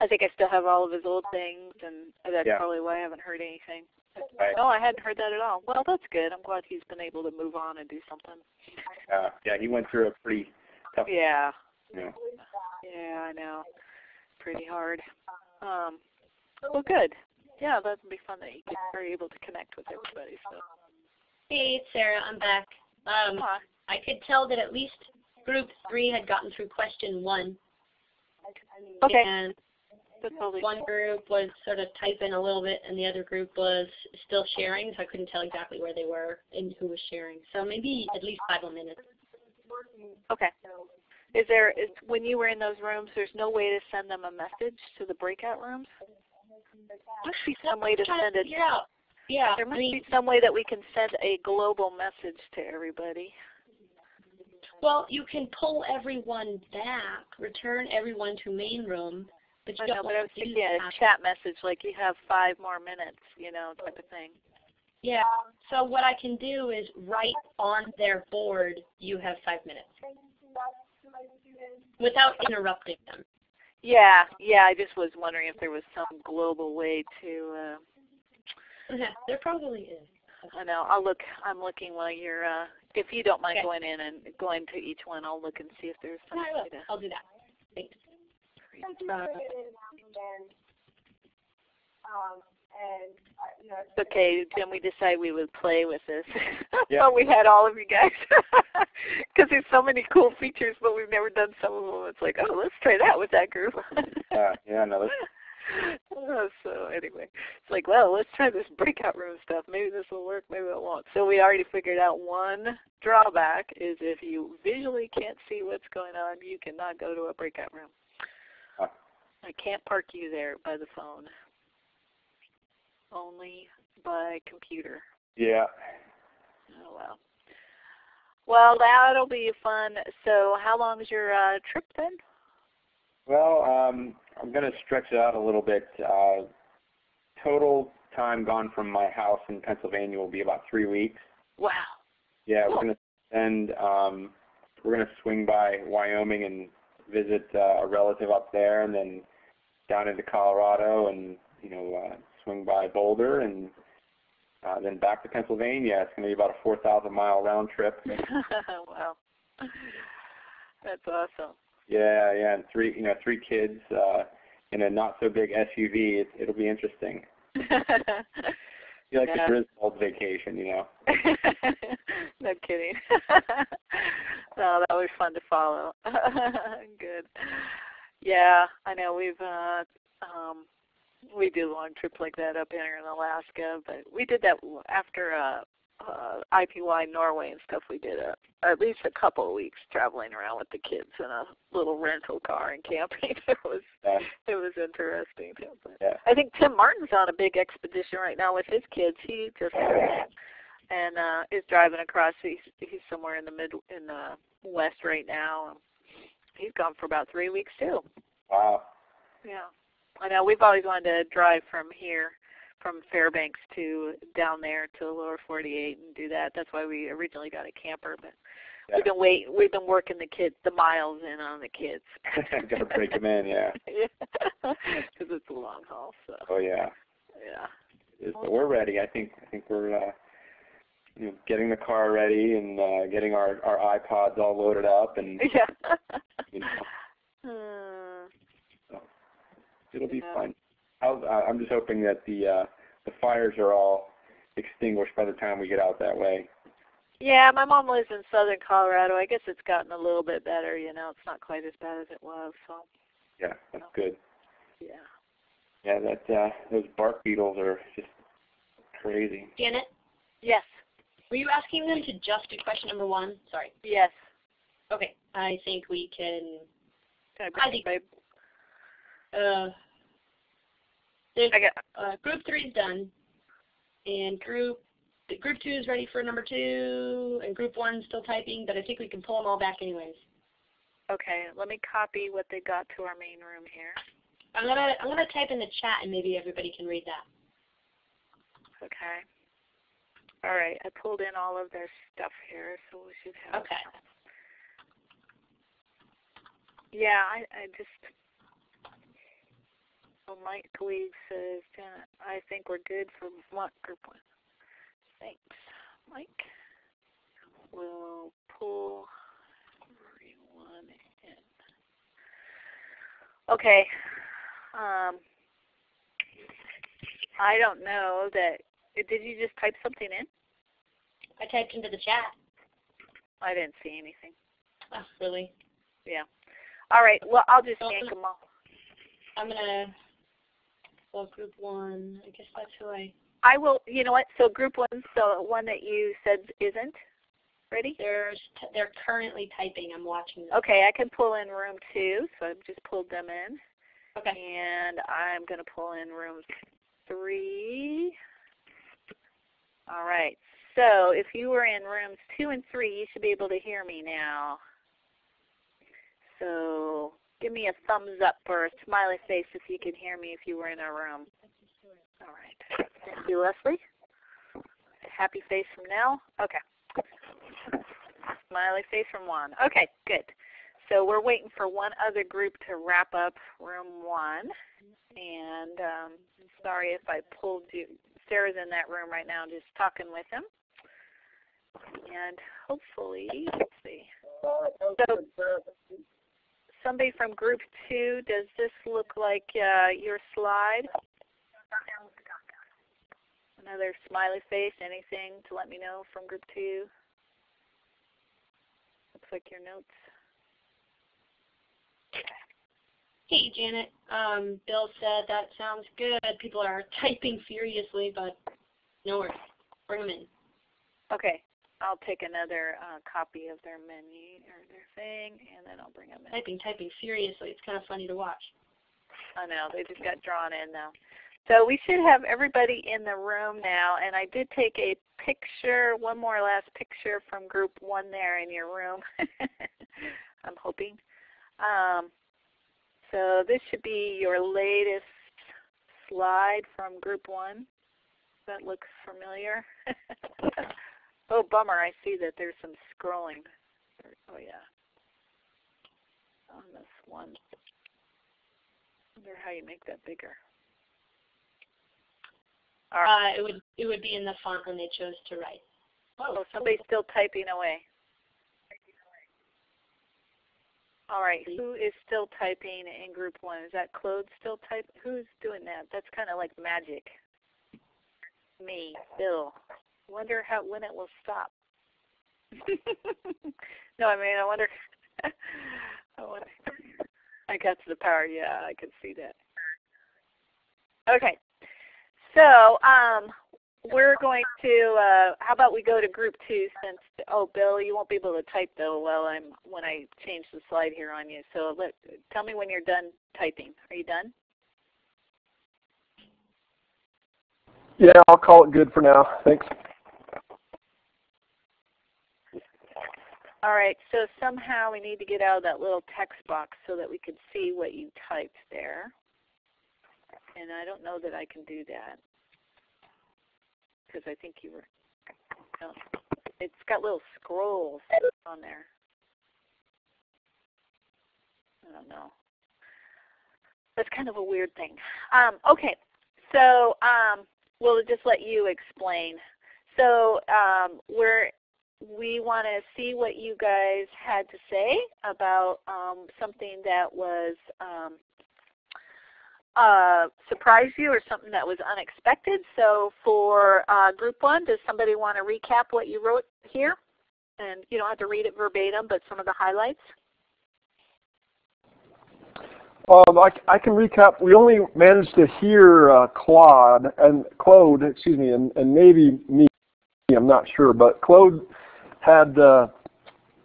I think I still have all of his old things, and that's yeah. probably why I haven't heard anything. Right. Oh, I hadn't heard that at all. Well, that's good. I'm glad he's been able to move on and do something. Uh, yeah, he went through a pretty tough. Yeah. You know. Yeah, I know. Pretty hard. Um, well, good. Yeah, that would be fun that you are able to connect with everybody. So. Hey, it's Sarah. I'm back. Um, I could tell that at least group three had gotten through question one. Okay. And one group was sort of typing a little bit, and the other group was still sharing, so I couldn't tell exactly where they were and who was sharing. So maybe at least five more minutes. Okay. Is there, is, when you were in those rooms, there's no way to send them a message to the breakout rooms? Must be some way to send it. Yeah. Yeah. There must I mean, be some way that we can send a global message to everybody. Well, you can pull everyone back, return everyone to main room, but you I don't know, want but I was to do thinking that. A chat message like you have five more minutes, you know, type of thing. Yeah. So what I can do is write on their board, you have five minutes. Without interrupting them. Yeah, yeah, I just was wondering if there was some global way to uh, yeah, there probably is. I know. I'll look I'm looking while you're uh, if you don't mind okay. going in and going to each one, I'll look and see if there's some no, way to I'll do that. Thanks. Uh, Okay, then we decided we would play with this. Yeah. We had all of you guys. Because there's so many cool features, but we've never done some of them. It's like, oh, let's try that with that group. uh, yeah, no, oh, so anyway, it's like, well, let's try this breakout room stuff. Maybe this will work, maybe it won't. So we already figured out one drawback is if you visually can't see what's going on, you cannot go to a breakout room. Huh. I can't park you there by the phone. Only by computer. Yeah. Oh well. Well, that'll be fun. So, how long is your uh, trip then? Well, um, I'm going to stretch it out a little bit. Uh, total time gone from my house in Pennsylvania will be about three weeks. Wow. Yeah, cool. We're going to spend. Um, we're going to swing by Wyoming and visit uh, a relative up there, and then down into Colorado, and you know. Uh, swing by Boulder, and uh, then back to Pennsylvania. It's going to be about a four thousand mile round trip. Wow. That's awesome. Yeah, yeah, and three, you know, three kids uh, in a not-so-big S U V. It, it'll be interesting. You like yeah. the Griswold vacation, you know. No kidding. No, that was fun to follow. Good. Yeah, I know we've uh, um, we do long trips like that up here in Alaska, but we did that after uh, uh, I P Y Norway and stuff. We did a, at least a couple of weeks traveling around with the kids in a little rental car and camping. It was yeah. it was interesting. But yeah. I think Tim Martin's on a big expedition right now with his kids. He just and uh, is driving across. He's he's somewhere in the mid in the west right now. He's gone for about three weeks too. Wow. Yeah. I know we've always wanted to drive from here, from Fairbanks to down there to the lower forty-eight and do that. That's why we originally got a camper, but yeah. we've been wait, we've been working the kids, the miles in on the kids. Got to break them in, yeah. Because yeah. it's a long haul. So. Oh yeah. Yeah. But we're ready. I think I think we're uh, you know, getting the car ready and uh, getting our our iPods all loaded up and. Yeah. You know. hmm. It'll be yeah. fun. I'll, I'm just hoping that the uh, the fires are all extinguished by the time we get out that way. Yeah, my mom lives in southern Colorado. I guess it's gotten a little bit better. You know, it's not quite as bad as it was. So. Yeah, that's so. Good. Yeah. Yeah, that uh, those bark beetles are just crazy. Janet? Yes. Were you asking them to just do question number one? Sorry. Yes. Okay. I think we can. can I, I think. By Uh, I got, uh, group three is done, and group group two is ready for number two, and group one is still typing, but I think we can pull them all back anyways. Okay, let me copy what they got to our main room here. I'm gonna I'm gonna type in the chat, and maybe everybody can read that. Okay. All right, I pulled in all of their stuff here, so we should have. Okay. Yeah, I I just. Mike League says, I think we're good for group one. Thanks, Mike. We'll pull everyone in. Okay. Um, I don't know that. Did you just type something in? I typed into the chat. I didn't see anything. Oh, really? Yeah. All right. Well, I'll just so yank gonna, them all. I'm gonna. Well, group one. I guess that's who I. I will. You know what? So group one. So one that you said isn't ready. They're they're currently typing. I'm watching them. Okay. I can pull in room two. So I've just pulled them in. Okay. And I'm gonna pull in room three. All right. So if you were in rooms two and three, you should be able to hear me now. So give me a thumbs up or a smiley face if you can hear me if you were in our room. All right. Thank you, Leslie. Happy face from Nell. Okay. Smiley face from Juan. Okay, good. So we're waiting for one other group to wrap up room one. And um, sorry if I pulled you. Sarah's in that room right now just talking with him. And hopefully, let's see. So somebody from group two, does this look like uh, your slide? Another smiley face, anything to let me know from group two? Looks like your notes. Hey, Janet. Um, Bill said that sounds good. People are typing furiously, but no worries. Bring them in. Okay. I'll take another uh, copy of their menu or their thing, and then I'll bring them in. Typing, typing furiously. It's kind of funny to watch. I know. They just got drawn in now. So we should have everybody in the room now, and I did take a picture, one more last picture from group one there in your room, I'm hoping. Um, So this should be your latest slide from group one. That looks familiar. Oh, bummer. I see that there's some scrolling. Oh, yeah. On this one. I wonder how you make that bigger. All right. Uh, it, would, it would be in the font when they chose to write. Oh, oh somebody's still typing away. All right, who is still typing in group one? Is that Claude still typing? Who's doing that? That's kind of like magic. Me, Bill. Wonder how when it will stop. No, I mean, I wonder. I wonder. I got to the power. Yeah, I can see that. Okay, so um, we're going to. Uh, how about we go to group two since? Oh, Bill, you won't be able to type though. While I'm when I change the slide here on you. So let tell me when you're done typing. Are you done? Yeah, I'll call it good for now. Thanks. All right. So somehow we need to get out of that little text box so that we can see what you typed there. And I don't know that I can do that. Because I think you were, no, it's got little scrolls on there. I don't know. That's kind of a weird thing. Um, okay, so um, we'll just let you explain. So um, we're we want to see what you guys had to say about um, something that was. Um, Uh, surprise you or something that was unexpected. So for uh, group one, does somebody want to recap what you wrote here? And you don't have to read it verbatim, but some of the highlights. Um, I, I can recap. We only managed to hear uh, Claude and Claude, excuse me, and, and maybe me. I'm not sure, but Claude had, uh,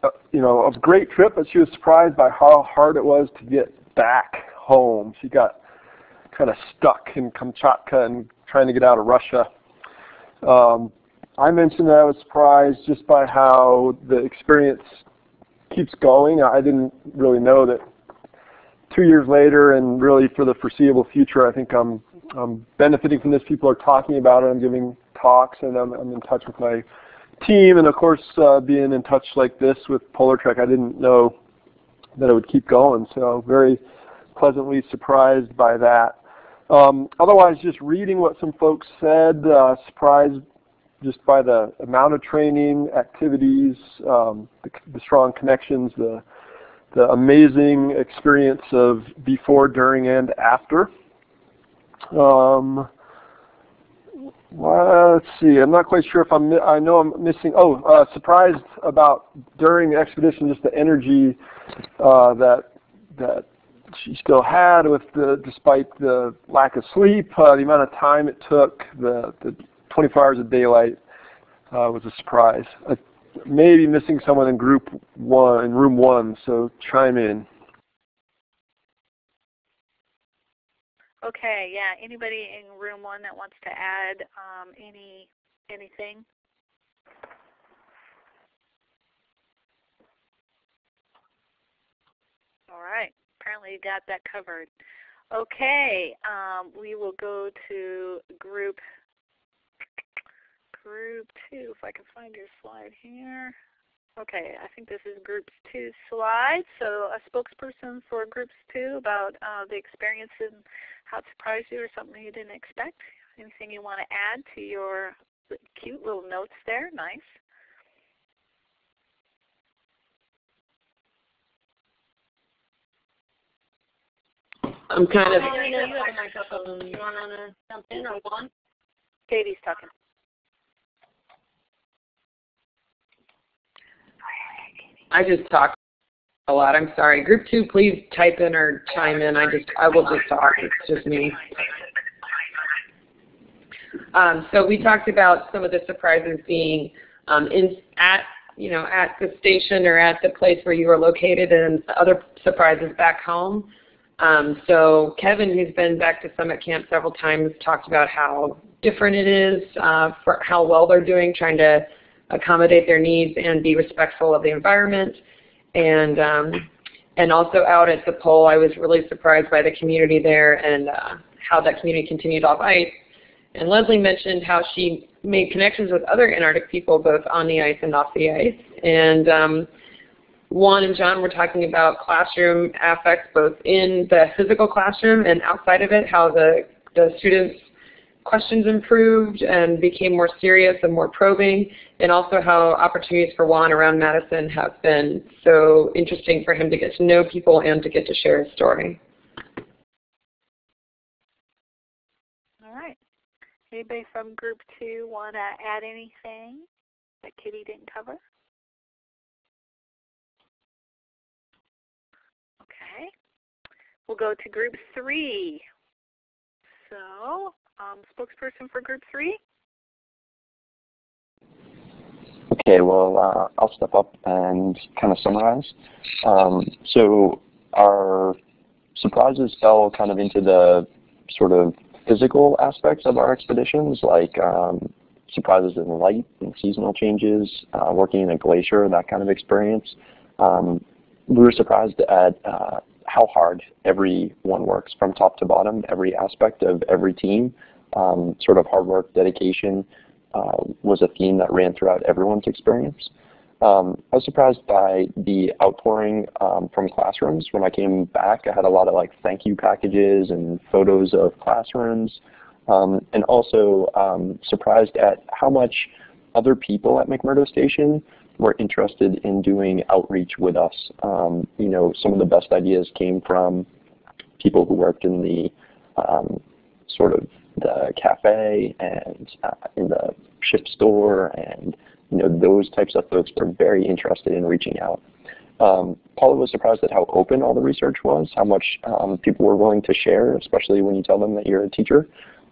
uh, you know, a great trip, but she was surprised by how hard it was to get back home. She got kind of stuck in Kamchatka and trying to get out of Russia. Um, I mentioned that I was surprised just by how the experience keeps going. I didn't really know that two years later and really for the foreseeable future I think I'm, I'm benefiting from this. People are talking about it. I'm giving talks and I'm, I'm in touch with my team and of course uh, being in touch like this with Polar Trek, I didn't know that it would keep going. So very pleasantly surprised by that. Um, otherwise, just reading what some folks said, uh, surprised just by the amount of training, activities, um, the, the strong connections, the the amazing experience of before, during, and after. Um, well, let's see, I'm not quite sure if I'm, I know I'm missing, oh, uh, surprised about during the expedition, just the energy uh, that, that she still had with the, despite the lack of sleep, uh, the amount of time it took, the, the twenty-four hours of daylight uh, was a surprise. Uh, maybe missing someone in group one, in room one, so chime in. Okay, yeah. Anybody in room one that wants to add um, any anything? All right. Apparently you got that covered. Okay, um, we will go to group group two. If I can find your slide here. Okay, I think this is Groups two slide. So a spokesperson for Groups two about uh, the experience and how it surprised you or something you didn't expect. Anything you want to add to your cute little notes there? Nice. I'm kind of. Katie, you have a microphone. You want to jump in or one? Katie's talking. I just talk a lot. I'm sorry. Group two, please type in or chime in. I just, I will just talk. It's just me. Um, so we talked about some of the surprises being um, in at, you know, at the station or at the place where you were located, and other surprises back home. Um, so Kevin, who's been back to Summit Camp several times, talked about how different it is, uh, for how well they're doing, trying to accommodate their needs and be respectful of the environment. And um, and also out at the pole, I was really surprised by the community there and uh, how that community continued off ice. And Leslie mentioned how she made connections with other Antarctic people both on the ice and off the ice. And um, Juan and John were talking about classroom affects both in the physical classroom and outside of it, how the, the students' questions improved and became more serious and more probing, and also how opportunities for Juan around Madison have been so interesting for him to get to know people and to get to share his story. All right. Anybody from Group two want to add anything that Katie didn't cover? Okay. We'll go to Group three. So, Um, spokesperson for Group three. Okay, well, uh, I'll step up and kind of summarize. Um, so our surprises fell kind of into the sort of physical aspects of our expeditions, like um, surprises in light and seasonal changes, uh, working in a glacier, that kind of experience. Um, we were surprised at uh, how hard everyone works from top to bottom, every aspect of every team. Um, sort of hard work, dedication uh, was a theme that ran throughout everyone's experience. Um, I was surprised by the outpouring um, from classrooms. When I came back, I had a lot of like thank you packages and photos of classrooms, um, and also um, surprised at how much other people at McMurdo Station were interested in doing outreach with us. Um, you know, some of the best ideas came from people who worked in the um, sort of the cafe and uh, in the ship store, and you know, those types of folks were very interested in reaching out. Um, Paula was surprised at how open all the research was, how much um, people were willing to share, especially when you tell them that you're a teacher,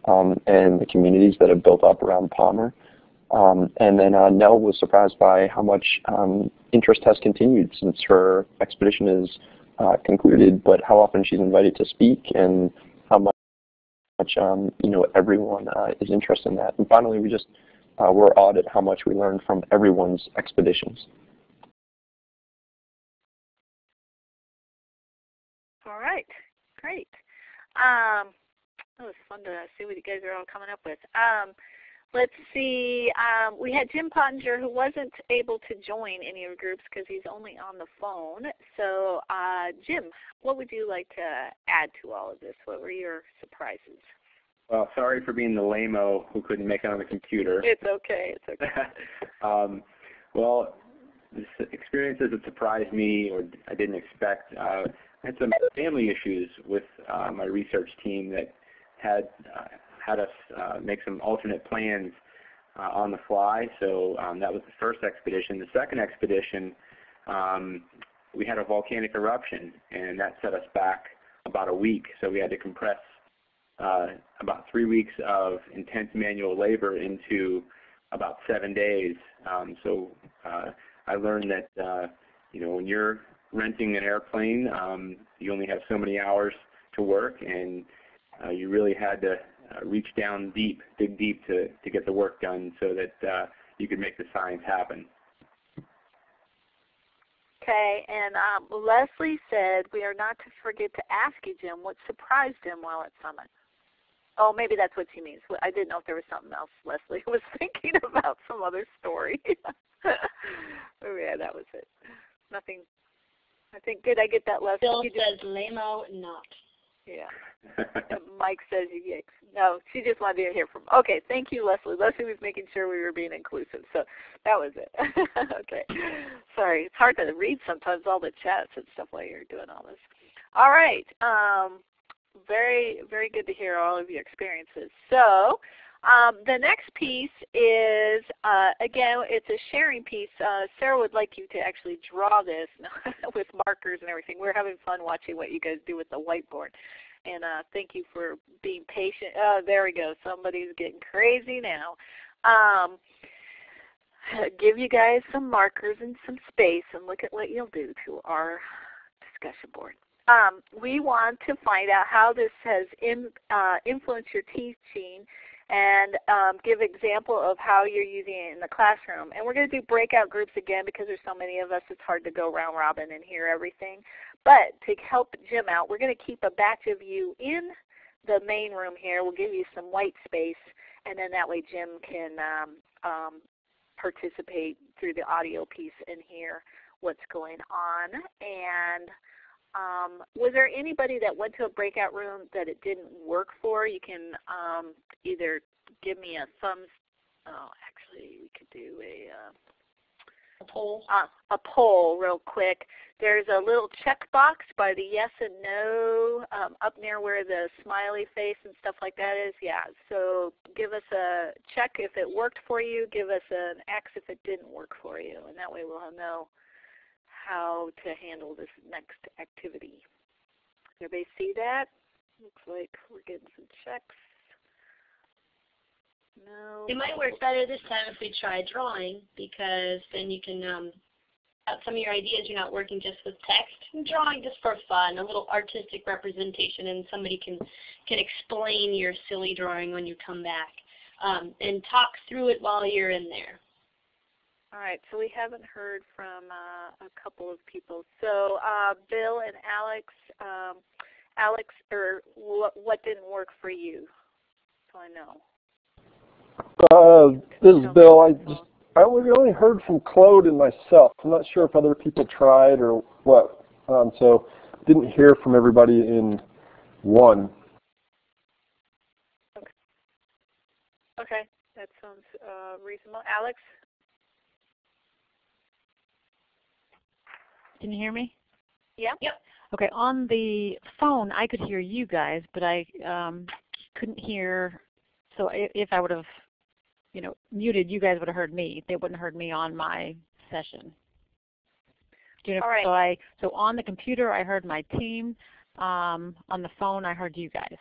um, and the communities that have built up around Palmer. Um, and then uh, Nell was surprised by how much um, interest has continued since her expedition is uh, concluded, but how often she's invited to speak and how much um, you know, everyone uh, is interested in that. And finally, we just uh, were awed at how much we learned from everyone's expeditions. All right, great. Um, that was fun to see what you guys are all coming up with. Um, Let's see, um, we had Jim Pottinger, who wasn't able to join any of the groups because he's only on the phone. So uh, Jim, what would you like to add to all of this? What were your surprises? Well, sorry for being the lame-o who couldn't make it on the computer. It's okay, it's okay. um, well, experiences that surprised me or I didn't expect. Uh, I had some family issues with uh, my research team that had uh, had us uh, make some alternate plans uh, on the fly. So um, that was the first expedition. The second expedition, um, we had a volcanic eruption, and that set us back about a week. So we had to compress uh, about three weeks of intense manual labor into about seven days. Um, so uh, I learned that uh, you know, when you're renting an airplane, um, you only have so many hours to work, and uh, you really had to uh, reach down deep, dig deep to, to get the work done so that uh, you could make the science happen. Okay, and um, Leslie said we are not to forget to ask you, Jim, what surprised him while at Summit. Oh, maybe that's what she means. I didn't know if there was something else Leslie was thinking about, some other story. Oh, yeah, that was it. Nothing. I think, did I get that, Leslie? Bill says, lame-o, not. Yeah. Mike says, yikes. No, she just wanted to hear from, okay, thank you, Leslie. Leslie was making sure we were being inclusive, so that was it. Okay. Sorry, it's hard to read sometimes all the chats and stuff while you're doing all this. All right. Um, very, very good to hear all of your experiences. So um, the next piece is, uh, again, it's a sharing piece. Uh, Sarah would like you to actually draw this with markers and everything. We're having fun watching what you guys do with the whiteboard. And uh, thank you for being patient. Oh, there we go. Somebody's getting crazy now. Um, give you guys some markers and some space and look at what you'll do to our discussion board. Um, we want to find out how this has in, uh, influenced your teaching and um, give an example of how you're using it in the classroom. And we're going to do breakout groups again because there's so many of us, it's hard to go round robin and hear everything. But to help Jim out, we're going to keep a batch of you in the main room here. We'll give you some white space, and then that way Jim can um, um, participate through the audio piece and hear what's going on. And um, was there anybody that went to a breakout room that it didn't work for? You can um, either give me a thumbs. Oh, actually, we could do a. Uh, A poll. Uh, a poll real quick. There's a little checkbox by the yes and no um, up near where the smiley face and stuff like that is. Yeah, so give us a check if it worked for you. Give us an X if it didn't work for you. And that way we'll know how to handle this next activity. Everybody see that? Looks like we're getting some checks. No. It might work better this time if we try drawing, because then you can um, have some of your ideas. You're not working just with text. And drawing just for fun, a little artistic representation, and somebody can can explain your silly drawing when you come back um, and talk through it while you're in there. All right. So we haven't heard from uh, a couple of people. So uh, Bill and Alex, um, Alex, or what, what didn't work for you? So I know. Uh, this is Bill. I just, I only heard from Claude and myself. I'm not sure if other people tried or what. Um, so didn't hear from everybody in one. Okay. Okay, that sounds uh, reasonable. Alex, can you hear me? Yeah. Yep. Okay. On the phone, I could hear you guys, but I um, couldn't hear. So if I would have, you know, muted, you guys would have heard me. They wouldn't have heard me on my session. Do you know, all right. So I, so on the computer, I heard my team. Um, on the phone, I heard you guys.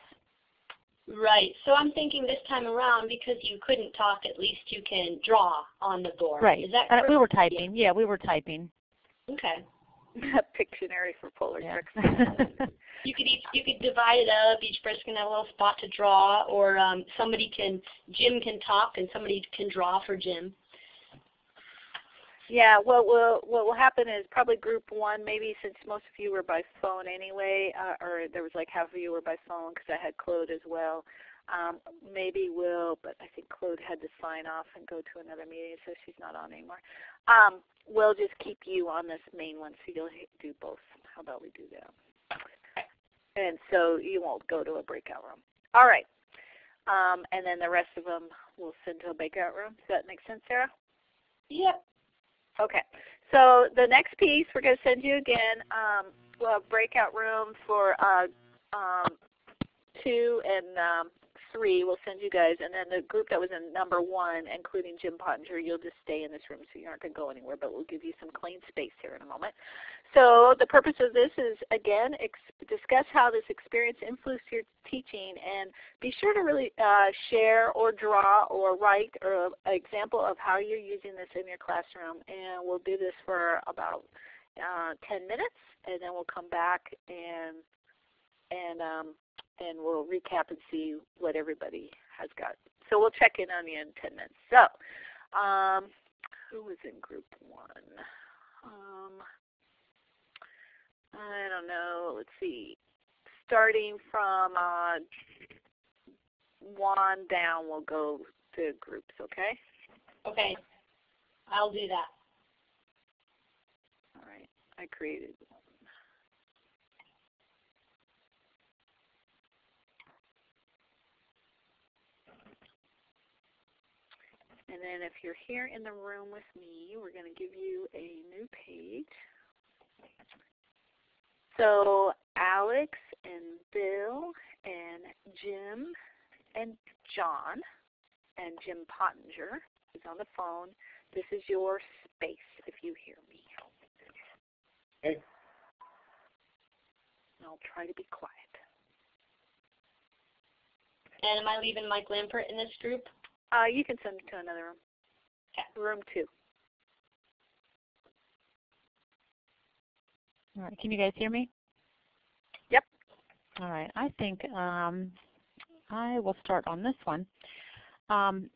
Right. So I'm thinking this time around, because you couldn't talk, at least you can draw on the board. Right. Is that correct? We were typing. Yeah, we were typing. Okay. Pictionary for Polar Trek. Yeah. You could each, you could divide it up. Each person can have a little spot to draw, or um, somebody can, Jim can talk, and somebody can draw for Jim. Yeah, what will what will happen is probably group one, maybe since most of you were by phone anyway, uh, or there was like half of you were by phone because I had Claude as well. Um, maybe we'll, but I think Claude had to sign off and go to another meeting, so she's not on anymore. Um, we'll just keep you on this main one, so you'll do both. How about we do that? And so you won't go to a breakout room. All right. Um, and then the rest of them we'll send to a breakout room. Does that make sense, Sarah? Yep. Okay. So the next piece we're going to send you again um, a breakout room for uh, um, two and um, three. We'll send you guys, and then the group that was in number one, including Jim Pottinger, you'll just stay in this room, so you aren't going to go anywhere. But we'll give you some clean space here in a moment. So the purpose of this is again ex discuss how this experience influenced your teaching, and be sure to really uh, share or draw or write or an example of how you're using this in your classroom. And we'll do this for about uh, ten minutes, and then we'll come back and and. Um, and we'll recap and see what everybody has got. So we'll check in on you in ten minutes. So um, who was in group one? Um, I don't know. Let's see. Starting from uh, Juan down, we'll go to groups, okay? Okay. I'll do that. All right. I created one. And then if you're here in the room with me, we're going to give you a new page. So Alex and Bill and Jim and John and Jim Pottinger is on the phone. This is your space if you hear me. Hey. I'll try to be quiet. And am I leaving Mike Lampert in this group? Uh, you can send it to another room. Okay. Room two. All right. Can you guys hear me? Yep. All right. I think um, I will start on this one. Um,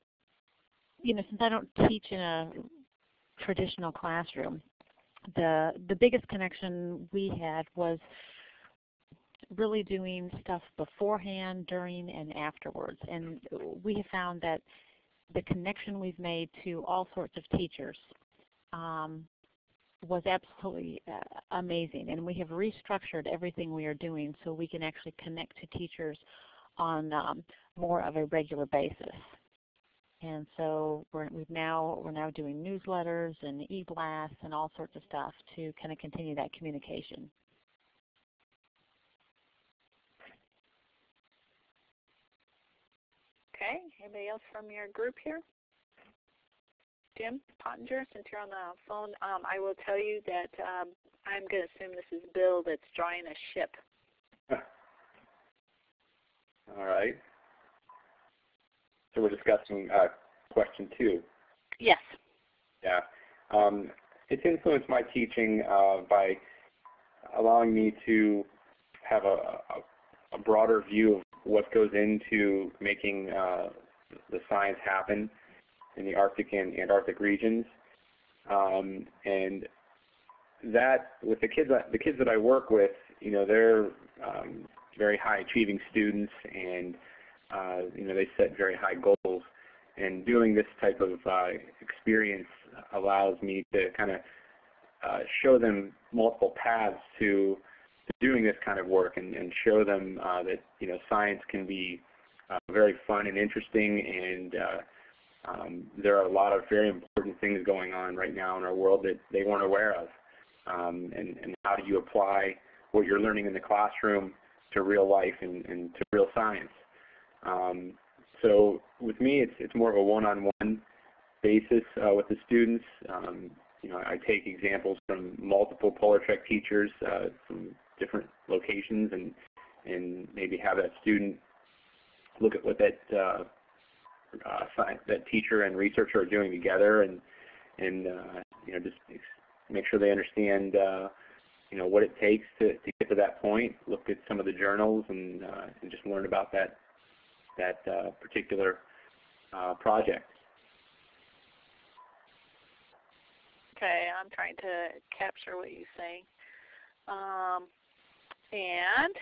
you know, since I don't teach in a traditional classroom, the the biggest connection we had was really doing stuff beforehand, during, and afterwards. And we have found that the connection we've made to all sorts of teachers um, was absolutely uh, amazing. And we have restructured everything we are doing so we can actually connect to teachers on um, more of a regular basis. And so we're, we've now, we're now doing newsletters and e-blasts and all sorts of stuff to kind of continue that communication. Okay, anybody else from your group here? Jim Pottinger, since you're on the phone, um, I will tell you that um, I'm going to assume this is Bill that's drawing a ship. All right. So we're discussing uh, question two. Yes. Yeah. Um, it's influenced my teaching uh, by allowing me to have a, a, a broader view of what goes into making uh, the science happen in the Arctic and Antarctic regions, um, and that with the kids, the kids that I work with, you know, they're um, very high-achieving students, and uh, you know, they set very high goals. And doing this type of uh, experience allows me to kind of uh, show them multiple paths to doing this kind of work, and, and show them uh, that, you know, science can be uh, very fun and interesting, and uh, um, there are a lot of very important things going on right now in our world that they weren't aware of. Um, and, and how do you apply what you're learning in the classroom to real life and, and to real science? Um, so with me, it's, it's more of a one-on-one basis uh, with the students. Um, you know, I take examples from multiple Polar Trek teachers uh, from different locations, and and maybe have that student look at what that uh, uh, science, that teacher and researcher are doing together, and and uh, you know, just make sure they understand uh, you know, what it takes to, to get to that point. Look at some of the journals, and uh, and just learn about that that uh, particular uh, project. Okay, I'm trying to capture what you're saying. Um, And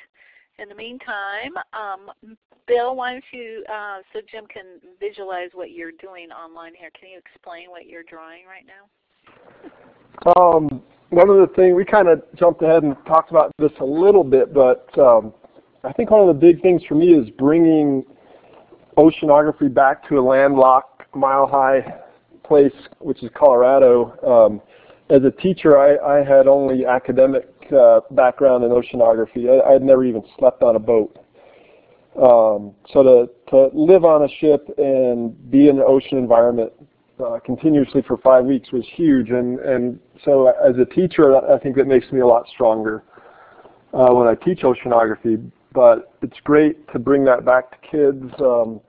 in the meantime, um, Bill, why don't you, uh, so Jim can visualize what you're doing online here. Can you explain what you're drawing right now? Um, one of the things, we kind of jumped ahead and talked about this a little bit, but um, I think one of the big things for me is bringing oceanography back to a landlocked, mile-high place, which is Colorado, um, as a teacher, I, I had only academic uh, background in oceanography. I, I had never even slept on a boat. Um, so to, to live on a ship and be in the ocean environment uh, continuously for five weeks was huge. And, and so as a teacher, I think that makes me a lot stronger uh, when I teach oceanography. But it's great to bring that back to kids. Um,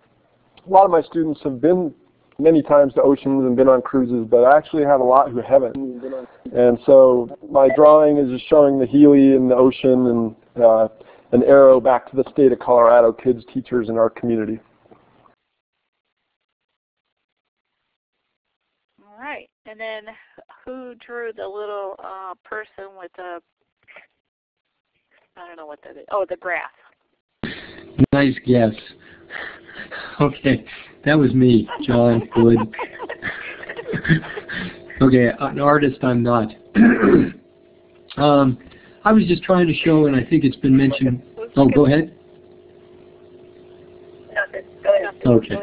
a lot of my students have been many times to oceans and been on cruises, but I actually have a lot who haven't. And so my drawing is just showing the Healy and the ocean and uh, an arrow back to the state of Colorado, kids, teachers, and our community. All right. And then who drew the little uh, person with the, I don't know what that is, oh, the graph. Nice guess. Okay, that was me, John Wood. Okay, an artist I'm not. um, I was just trying to show, and I think it's been mentioned. Oh, go ahead. Okay.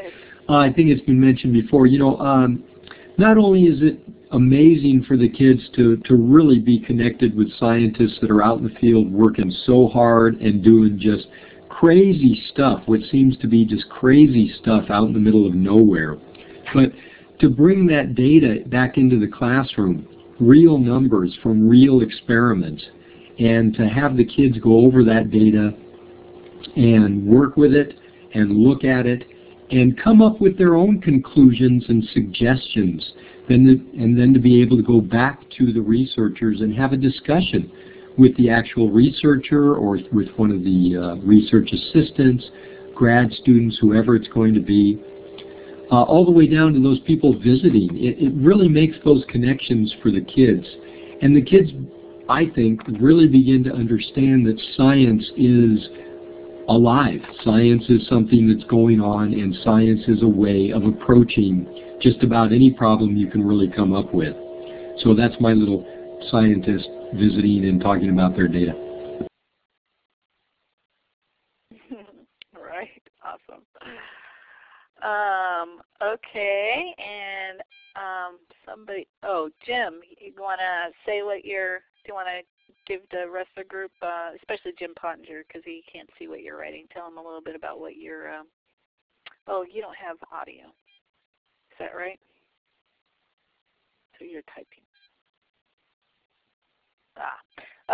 Uh, I think it's been mentioned before. You know, um, not only is it amazing for the kids to, to really be connected with scientists that are out in the field working so hard and doing just crazy stuff, what seems to be just crazy stuff out in the middle of nowhere. But to bring that data back into the classroom, real numbers from real experiments, and to have the kids go over that data and work with it and look at it and come up with their own conclusions and suggestions, then the, and then to be able to go back to the researchers and have a discussion with the actual researcher or with one of the uh, research assistants, grad students, whoever it's going to be, uh, all the way down to those people visiting. It, it really makes those connections for the kids. And the kids, I think, really begin to understand that science is alive. Science is something that's going on, and science is a way of approaching just about any problem you can really come up with. So that's my little scientist visiting and talking about their data. Right, awesome. Um, okay, and um, somebody, oh, Jim, you want to say what you're, do you want to give the rest of the group, uh, especially Jim Pottinger, because he can't see what you're writing, tell him a little bit about what you're, um, oh, you don't have audio. Is that right? So you're typing. Ah.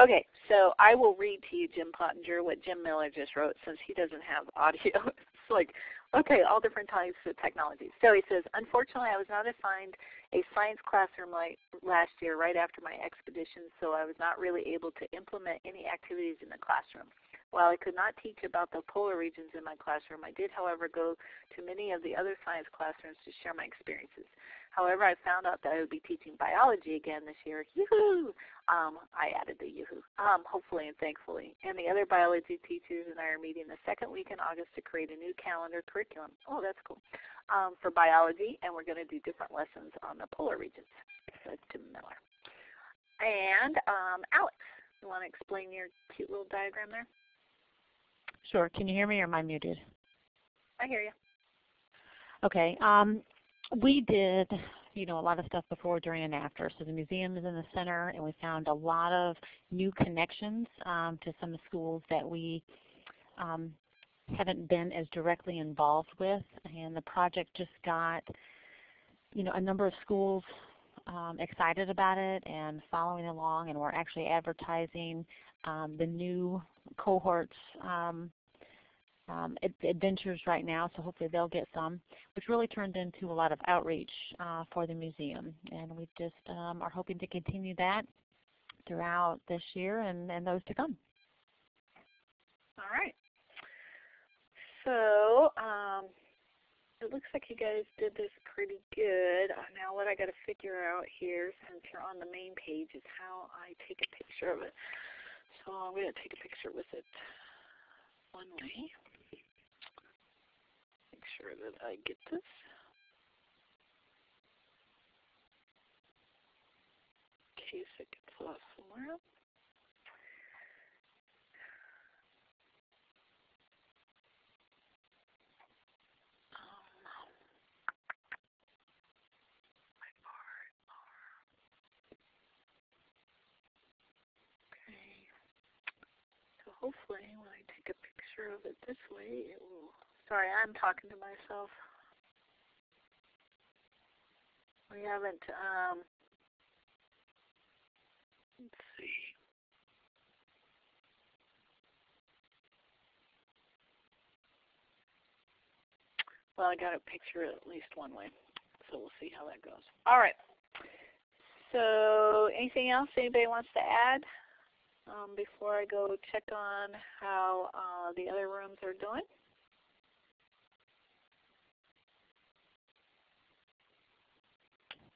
Okay, so I will read to you, Jim Pottinger, what Jim Miller just wrote, since he doesn't have audio. It's like, okay, all different types of technologies. So he says, unfortunately, I was not assigned a science classroom like last year right after my expedition, so I was not really able to implement any activities in the classroom. While I could not teach about the polar regions in my classroom, I did, however, go to many of the other science classrooms to share my experiences. However, I found out that I would be teaching biology again this year. Yoo-hoo! Um, I added the yoo-hoo, um, hopefully and thankfully. And the other biology teachers and I are meeting the second week in August to create a new calendar curriculum. Oh, that's cool. Um, for biology, and we're going to do different lessons on the polar regions. So it's Jim Miller. And um, Alex, you want to explain your cute little diagram there? Sure. Can you hear me, or am I muted? I hear you. Okay. Um, we did, you know, a lot of stuff before, during, and after. So the museum is in the center, and we found a lot of new connections um, to some of the schools that we um, haven't been as directly involved with. And the project just got, you know, a number of schools um, excited about it and following along, and we're actually advertising um, the new cohorts um, um, ad adventures right now, so hopefully they'll get some, which really turned into a lot of outreach uh, for the museum. And we just um, are hoping to continue that throughout this year and, and those to come. All right. So um, it looks like you guys did this pretty good. Now what I got to figure out here, since you're on the main page, is how I take a picture of it. So I'm going to take a picture with it one way. Make sure that I get this. In case it gets lost somewhere else. Um, hopefully when I take a picture of it this way, it will, sorry, I'm talking to myself. We haven't, um, let's see. Well, I got a picture at least one way, so we'll see how that goes. All right. So anything else anybody wants to add um, before I go check on how uh, the other rooms are doing?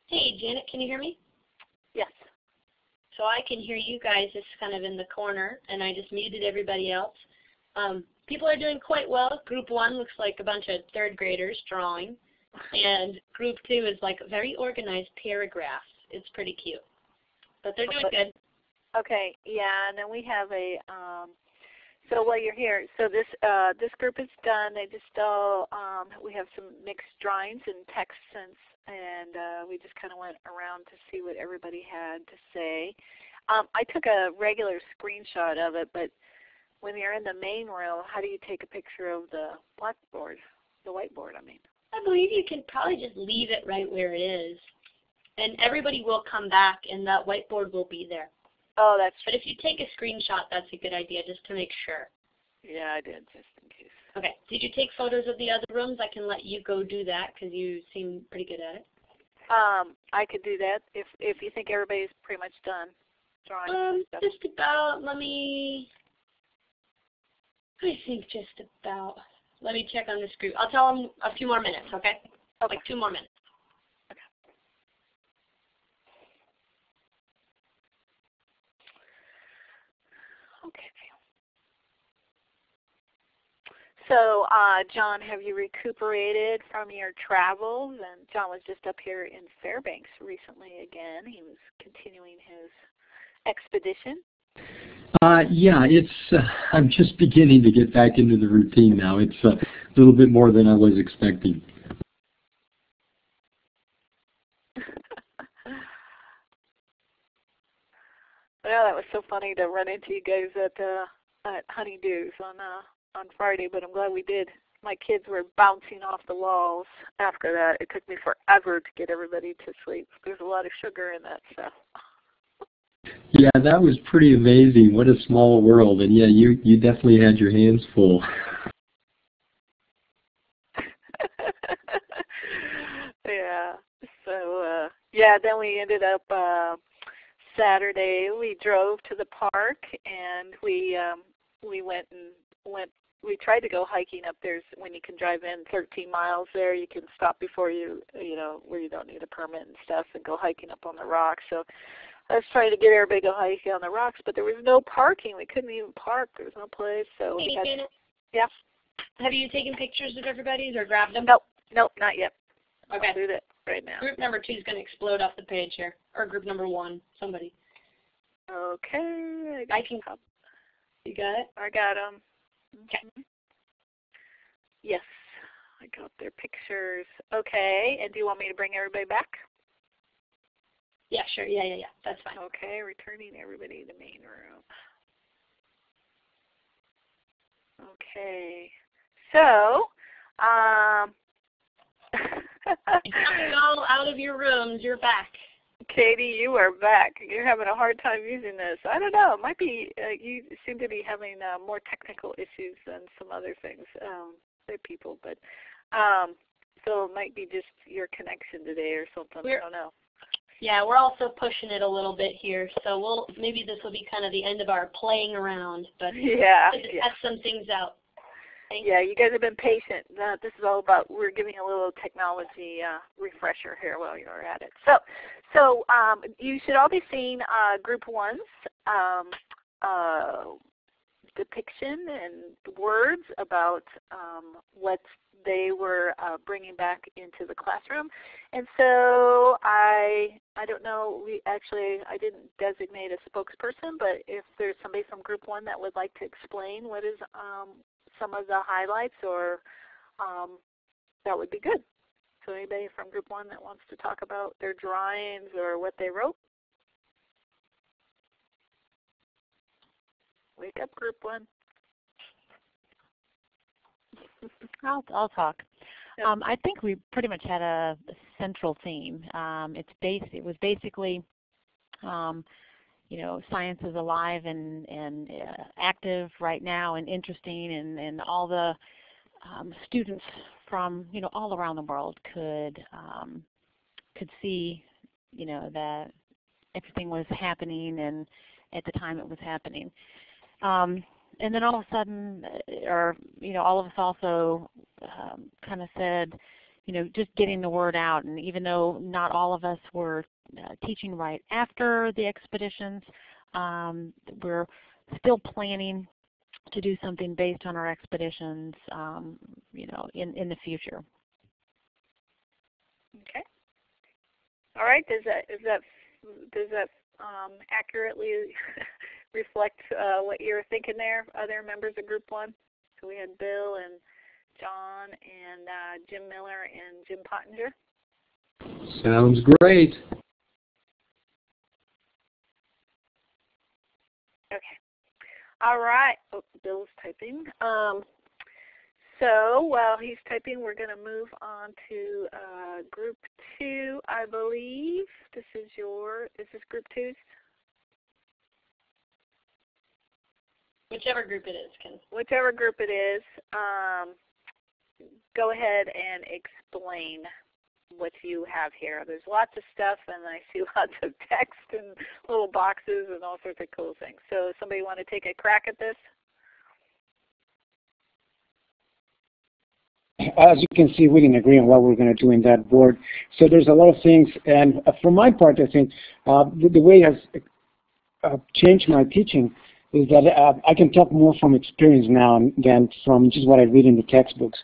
Hey, Janet, can you hear me? Yes. So I can hear you guys just kind of in the corner, and I just muted everybody else. Um, people are doing quite well. Group one looks like a bunch of third graders drawing, and group two is like very organized paragraphs. It's pretty cute, but they're doing good. Okay, yeah, and then we have a. Um, so while you're here, so this uh, this group is done. They just all um, we have some mixed drawings and texts, and and uh, we just kind of went around to see what everybody had to say. Um, I took a regular screenshot of it, but when you're in the main room, how do you take a picture of the blackboard, the whiteboard? I mean, I believe you can probably just leave it right where it is. And everybody will come back, and that whiteboard will be there. Oh, that's true. But if you take a screenshot, that's a good idea, just to make sure. Yeah, I did, just in case. Okay. Did you take photos of the other rooms? I can let you go do that, because you seem pretty good at it. Um, I could do that if if you think everybody's pretty much done drawing. Um, stuff. Just about. Let me. I think just about. Let me check on this group. I'll tell them a few more minutes. Okay. Okay. Like two more minutes. So, uh, John, have you recuperated from your travels? And John was just up here in Fairbanks recently again. He was continuing his expedition. Uh, yeah, it's. Uh, I'm just beginning to get back into the routine now. It's a little bit more than I was expecting. Well, that was so funny to run into you guys at uh, at Honeydew's on. Uh, on Friday, but I'm glad we did. My kids were bouncing off the walls after that. It took me forever to get everybody to sleep. There's a lot of sugar in that stuff. Yeah, that was pretty amazing. What a small world. And yeah, you, you definitely had your hands full. Yeah. So, uh, yeah, then we ended up uh, Saturday. We drove to the park, and we, um, we went and went We tried to go hiking up there. When you can drive in thirteen miles there, you can stop before you, you know, where you don't need a permit and stuff, and go hiking up on the rocks. So I was trying to get everybody to go hiking on the rocks, but there was no parking. We couldn't even park. There was no place. So hey, we had, Janet, yeah. Have you taken pictures of everybody's or grabbed them? Nope. Nope, not yet. Okay. I'll do that right now. Group number two is going to explode off the page here, or group number one, somebody. Okay. I, I can help. You got it? I got them. Okay. Yes, I got their pictures. Okay, and do you want me to bring everybody back? Yeah, sure. Yeah, yeah, yeah. That's fine. Okay, returning everybody to the main room. Okay, so um, you're all out of your rooms. You're back. Katie, you are back. You're having a hard time using this. I don't know. It might be uh, you seem to be having uh, more technical issues than some other things. Um, other people, but um, so it might be just your connection today or something. We're, I don't know. Yeah, we're also pushing it a little bit here, so we'll maybe this will be kind of the end of our playing around. But yeah, we'll just yeah. test some things out. Thank yeah, you guys have been patient. Uh, this is all about we're giving a little technology uh, refresher here while you're at it. So, so um, you should all be seeing uh, Group One's um, uh, depiction and words about um, what they were uh, bringing back into the classroom. And so I, I don't know. We actually, I didn't designate a spokesperson, but if there's somebody from Group One that would like to explain what is um, some of the highlights, or um, that would be good. So anybody from Group One that wants to talk about their drawings or what they wrote? Wake up, group one. I'll, I'll talk. Um, I think we pretty much had a, a central theme. Um, it's base, it was basically, um, you know, science is alive and, and uh, active right now and interesting, and, and all the um, students from, you know, all around the world could, um, could see, you know, that everything was happening and at the time it was happening. Um, And then all of a sudden, or, you know, all of us also um, kind of said, you know, just getting the word out. And even though not all of us were uh, teaching right after the expeditions, um, we're still planning to do something based on our expeditions, um, you know, in, in the future. Okay. All right. Does that, is that, does that um, accurately reflect uh, what you were thinking there, other members of Group one? So we had Bill and John and uh, Jim Miller and Jim Pottinger. Sounds great. Okay. All right. Oh, Bill's typing. Um, so while he's typing, we're going to move on to uh, Group two, I believe. This is your, is this Group two's? Whichever group it is, Ken. Whichever group it is, um, go ahead and explain what you have here. There's lots of stuff, and I see lots of text and little boxes and all sorts of cool things. So somebody want to take a crack at this? As you can see, we didn't agree on what we're going to do in that board. So there's a lot of things, and for my part, I think uh, the, the way I've uh, changed my teaching is that uh, I can talk more from experience now than from just what I read in the textbooks.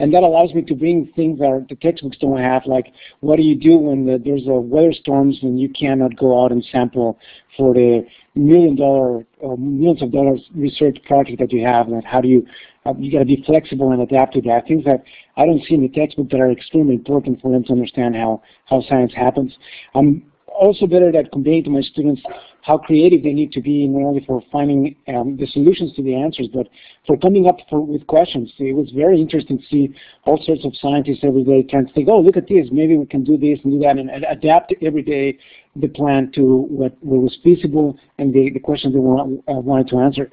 And that allows me to bring things that the textbooks don't have, like what do you do when the, there's a weather storms and you cannot go out and sample for the million dollar or millions of dollars research project that you have, and how do you, uh, you got to be flexible and adapt to that. Things that I don't see in the textbook that are extremely important for them to understand how, how science happens. Um, also better at conveying to my students how creative they need to be, not only for finding um, the solutions to the answers, but for coming up for, with questions. It was very interesting to see all sorts of scientists every day trying to think, oh, look at this, maybe we can do this and do that, and, and adapt every day the plan to what, what was feasible and the, the questions they want, uh, wanted to answer.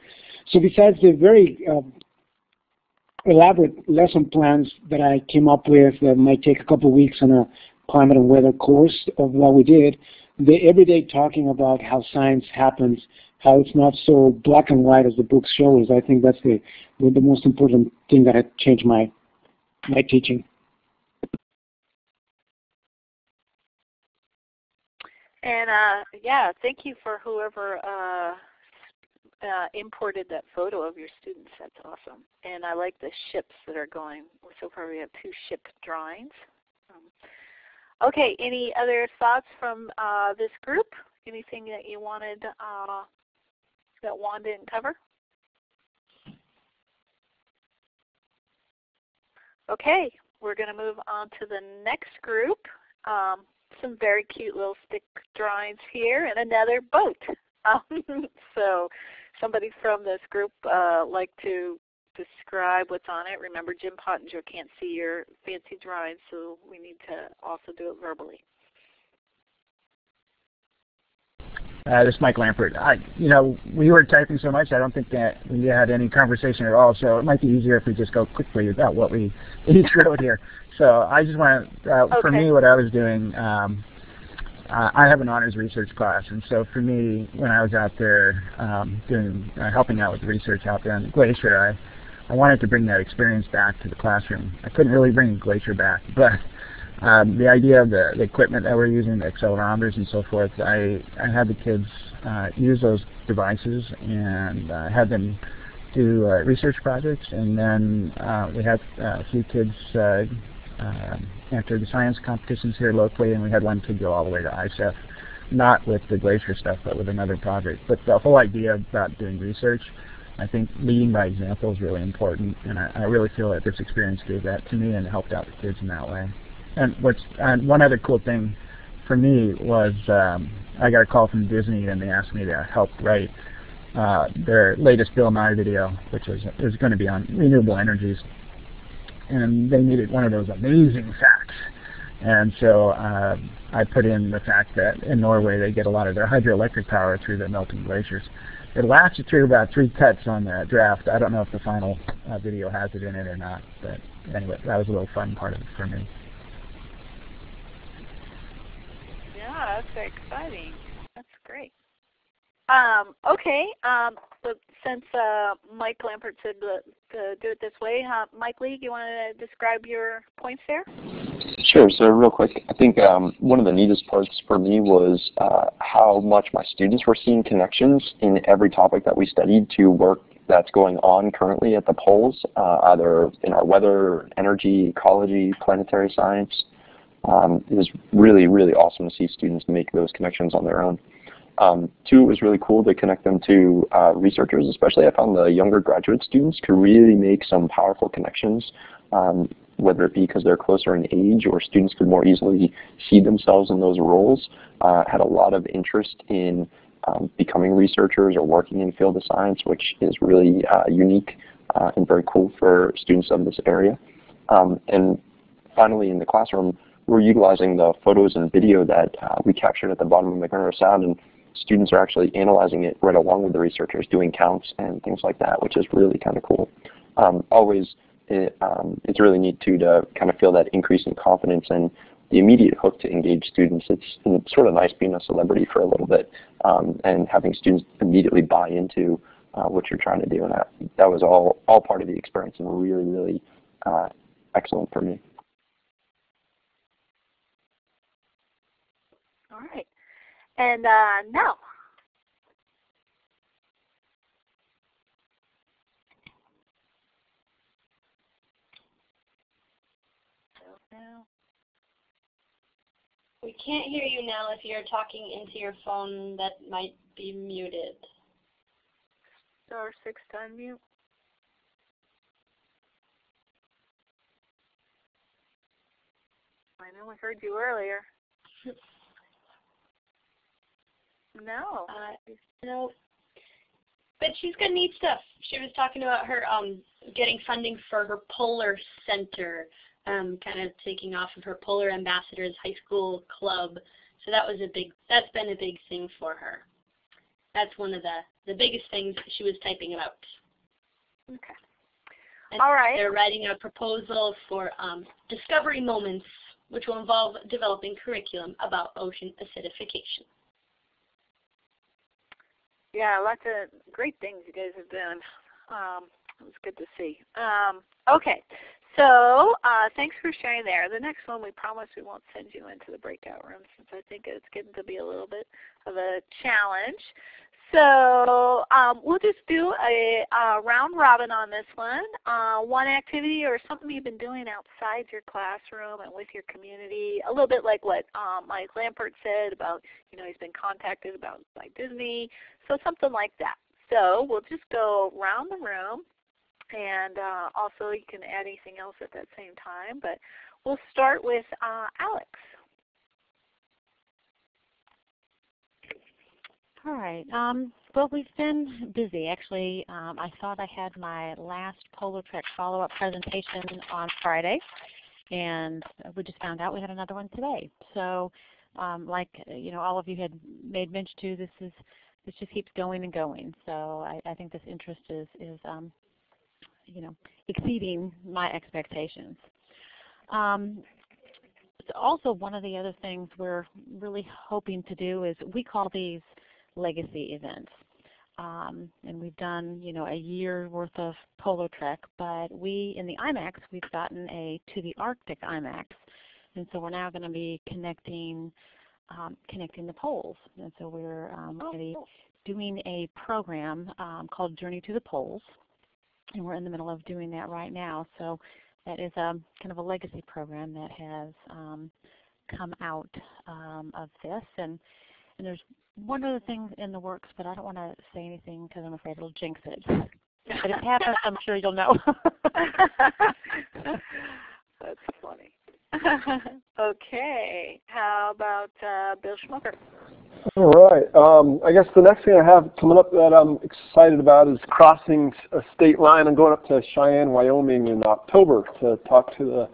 So besides the very uh, elaborate lesson plans that I came up with that might take a couple weeks on a climate and weather course of what we did, the everyday talking about how science happens, how it's not so black and white as the book shows. I think that's the the most important thing that had changed my my teaching. And uh, yeah, thank you for whoever uh, uh, imported that photo of your students. That's awesome. And I like the ships that are going. So far, we have two ship drawings. Um, Okay, any other thoughts from uh, this group? Anything that you wanted uh, that Juan didn't cover? Okay, we're going to move on to the next group. Um, some very cute little stick drawings here and another boat. Um, so somebody from this group uh, like to describe what's on it. Remember, Jim Pottinger can't see your fancy drawings, so we need to also do it verbally. Uh, this is Mike Lampert. I, you know, we were typing so much, I don't think that we had any conversation at all, so it might be easier if we just go quickly about what we each wrote here. So I just want to, uh, okay. For me, what I was doing, um, Uh, I have an honors research class, and so for me, when I was out there um, doing, uh, helping out with research out there on the glacier, I, I wanted to bring that experience back to the classroom. I couldn't really bring the glacier back, but um, the idea of the, the equipment that we're using, the accelerometers and so forth, I, I had the kids uh, use those devices and uh, had them do uh, research projects, and then uh, we had uh, a few kids uh, Uh, after the science competitions here locally, and we had one kid go all the way to ICEF, not with the glacier stuff, but with another project. But the whole idea about doing research, I think leading by example is really important, and I, I really feel that this experience gave that to me and helped out the kids in that way. And what's and one other cool thing for me was um, I got a call from Disney, and they asked me to help write uh, their latest Bill Nye video, which is, is going to be on renewable energies. And they needed one of those amazing facts. And so uh, I put in the fact that in Norway they get a lot of their hydroelectric power through the melting glaciers. It lasted through about three cuts on that draft. I don't know if the final uh, video has it in it or not, but anyway, that was a little fun part of it for me. Yeah, that's exciting. That's great. Um, okay, um, so since uh, Mike Lampert said to, to do it this way, uh, Mike League, you want to describe your points there? Sure. So real quick, I think um, one of the neatest parts for me was uh, how much my students were seeing connections in every topic that we studied to work that's going on currently at the poles, uh, either in our weather, energy, ecology, planetary science. Um, it was really, really awesome to see students make those connections on their own. Um, two, it was really cool to connect them to uh, researchers, especially I found the younger graduate students could really make some powerful connections, um, whether it be because they're closer in age or students could more easily see themselves in those roles. Uh, had a lot of interest in um, becoming researchers or working in the field of science, which is really uh, unique uh, and very cool for students of this area. Um, and finally, in the classroom, we're utilizing the photos and video that uh, we captured at the bottom of McMurdo Sound, and students are actually analyzing it right along with the researchers, doing counts and things like that, which is really kind of cool. Um, always, it, um, it's really neat too to kind of feel that increase in confidence and the immediate hook to engage students. It's, it's sort of nice being a celebrity for a little bit um, and having students immediately buy into uh, what you're trying to do, and that, that was all, all part of the experience and really, really uh, excellent for me. All right. And uh, now, we can't hear you now. If you're talking into your phone, that might be muted. Star six to unmute. I know we heard you earlier. No. Uh, no. But she's got neat stuff. She was talking about her um, getting funding for her Polar Center, um, kind of taking off of her Polar Ambassadors High School Club. So that was a big, that's been a big thing for her. That's one of the, the biggest things she was typing about. Okay. And all right. They're writing a proposal for um, discovery moments, which will involve developing curriculum about ocean acidification. Yeah, lots of great things you guys have done. Um, it was good to see. Um, okay, so uh, thanks for sharing there. The next one we promise we won't send you into the breakout room since I think it's getting to be a little bit of a challenge. So um, we'll just do a, a round robin on this one. Uh, one activity or something you've been doing outside your classroom and with your community, a little bit like what um, Mike Lampert said about, you know, he's been contacted about by Disney, so something like that. So we'll just go around the room, and uh, also you can add anything else at that same time, but we'll start with uh, Alex. All right. Um, well, we've been busy. Actually, um, I thought I had my last Polar Trek follow-up presentation on Friday, and we just found out we had another one today. So, um, like you know, all of you had made mention to, this is this just keeps going and going. So, I, I think this interest is is um, you know, exceeding my expectations. Um, also, one of the other things we're really hoping to do is we call these legacy events, um, and we've done you know a year worth of Polar Trek, but we in the I MAX we've gotten a to the Arctic I MAX, and so we're now going to be connecting um, connecting the poles, and so we're um, going to be doing a program um, called Journey to the Poles, and we're in the middle of doing that right now. So that is a kind of a legacy program that has um, come out um, of this, and and there's one of the things in the works, but I don't want to say anything because I'm afraid it'll jinx it. But if it happens, I'm sure you'll know. That's funny. Okay. How about uh, Bill Schmucker? All right. Um, I guess the next thing I have coming up that I'm excited about is crossing a state line. I'm going up to Cheyenne, Wyoming in October to talk to the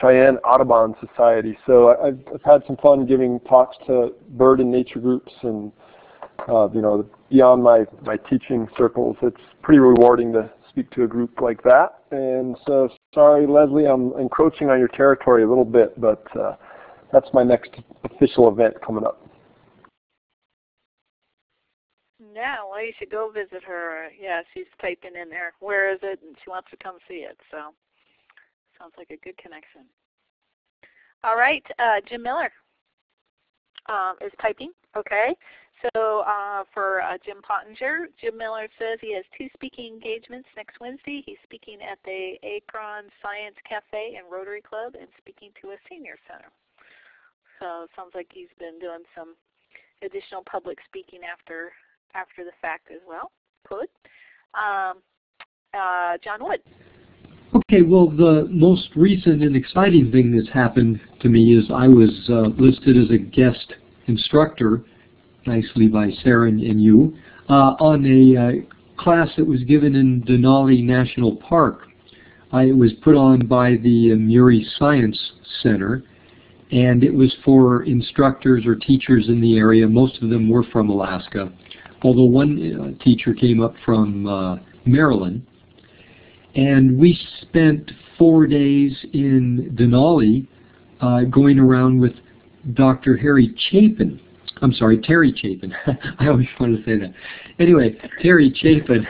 Cheyenne Audubon Society. So I've, I've had some fun giving talks to bird and nature groups and, uh, you know, beyond my, my teaching circles. It's pretty rewarding to speak to a group like that. And so, sorry, Leslie, I'm encroaching on your territory a little bit, but uh, that's my next official event coming up. Yeah, well, you should go visit her. Yeah, she's typing in there, where is it, and she wants to come see it. So sounds like a good connection. All right, uh, Jim Miller um, is typing. Okay, so uh, for uh, Jim Pottinger, Jim Miller says he has two speaking engagements next Wednesday. He's speaking at the Akron Science Cafe and Rotary Club and speaking to a senior center. So sounds like he's been doing some additional public speaking after after the fact as well. Good. Um, uh, John Wood. Okay, well, the most recent and exciting thing that's happened to me is I was uh, listed as a guest instructor, nicely by Sarah and you, uh, on a uh, class that was given in Denali National Park. Uh, it was put on by the uh, Murray Science Center, and it was for instructors or teachers in the area. Most of them were from Alaska, although one uh, teacher came up from uh, Maryland. And we spent four days in Denali uh, going around with Doctor Harry Chapin. I'm sorry, Terry Chapin. I always want to say that. Anyway, Terry Chapin,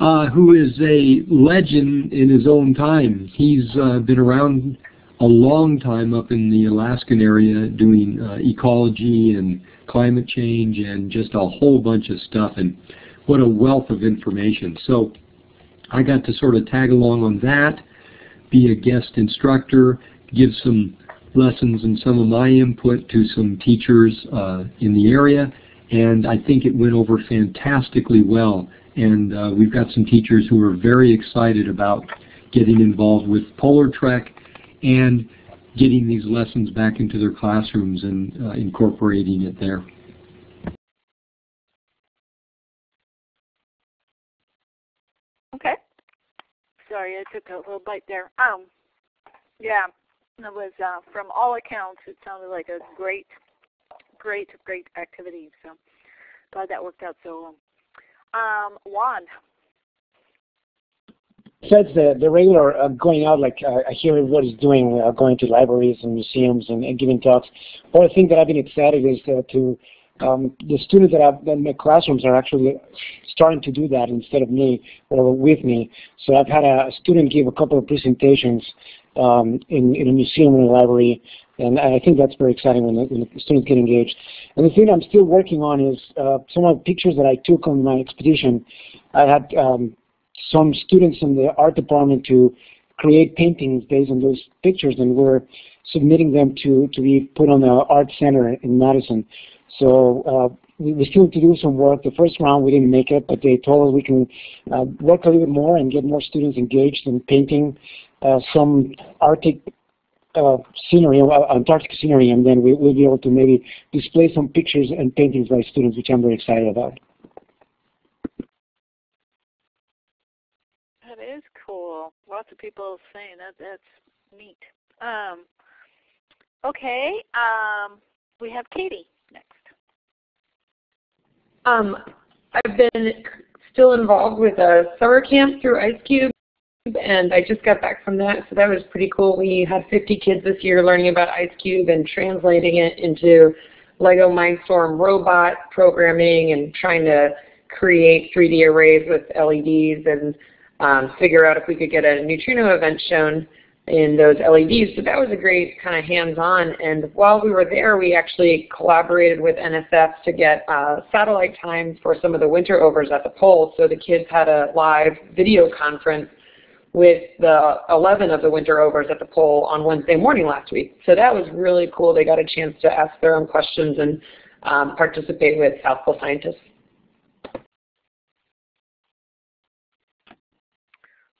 uh, who is a legend in his own time. He's uh, been around a long time up in the Alaskan area doing uh, ecology and climate change and just a whole bunch of stuff, and what a wealth of information. So I got to sort of tag along on that, be a guest instructor, give some lessons and some of my input to some teachers uh, in the area, and I think it went over fantastically well. And uh, we've got some teachers who are very excited about getting involved with Polar Trek and getting these lessons back into their classrooms and uh, incorporating it there. Okay. Sorry, I took a little bite there. Um, yeah, it was, uh, from all accounts, it sounded like a great, great, great activity. So glad that worked out so well. Um, Juan. Besides the, the regular uh, going out, like uh, I hear everybody's doing, uh, going to libraries and museums and, and giving talks. One thing that I've been excited is uh, to um, the students that I've in my classrooms are actually starting to do that instead of me or with me. So I've had a student give a couple of presentations um, in, in a museum and a library, and I think that's very exciting when the, when the students get engaged. And the thing I'm still working on is uh, some of the pictures that I took on my expedition. I had um, some students in the art department to create paintings based on those pictures, and we're submitting them to, to be put on the art center in Madison. So uh, we, we still have to do some work. The first round we didn't make it, but they told us we can uh, work a little bit more and get more students engaged in painting uh, some Arctic uh, scenery, uh, Antarctic scenery, and then we, we'll be able to maybe display some pictures and paintings by students, which I'm very excited about. That is cool. Lots of people saying that. That's neat. Um, okay, um, we have Katie next. Um, I've been still involved with a summer camp through IceCube, and I just got back from that, so that was pretty cool. We had fifty kids this year learning about IceCube and translating it into Lego Mindstorm robot programming and trying to create three D arrays with L E Ds and Um, figure out if we could get a neutrino event shown in those L E Ds. So that was a great kind of hands-on. And while we were there, we actually collaborated with N S F to get uh, satellite times for some of the winter overs at the pole. So the kids had a live video conference with the eleven of the winter overs at the pole on Wednesday morning last week. So that was really cool. They got a chance to ask their own questions and um, participate with South Pole scientists.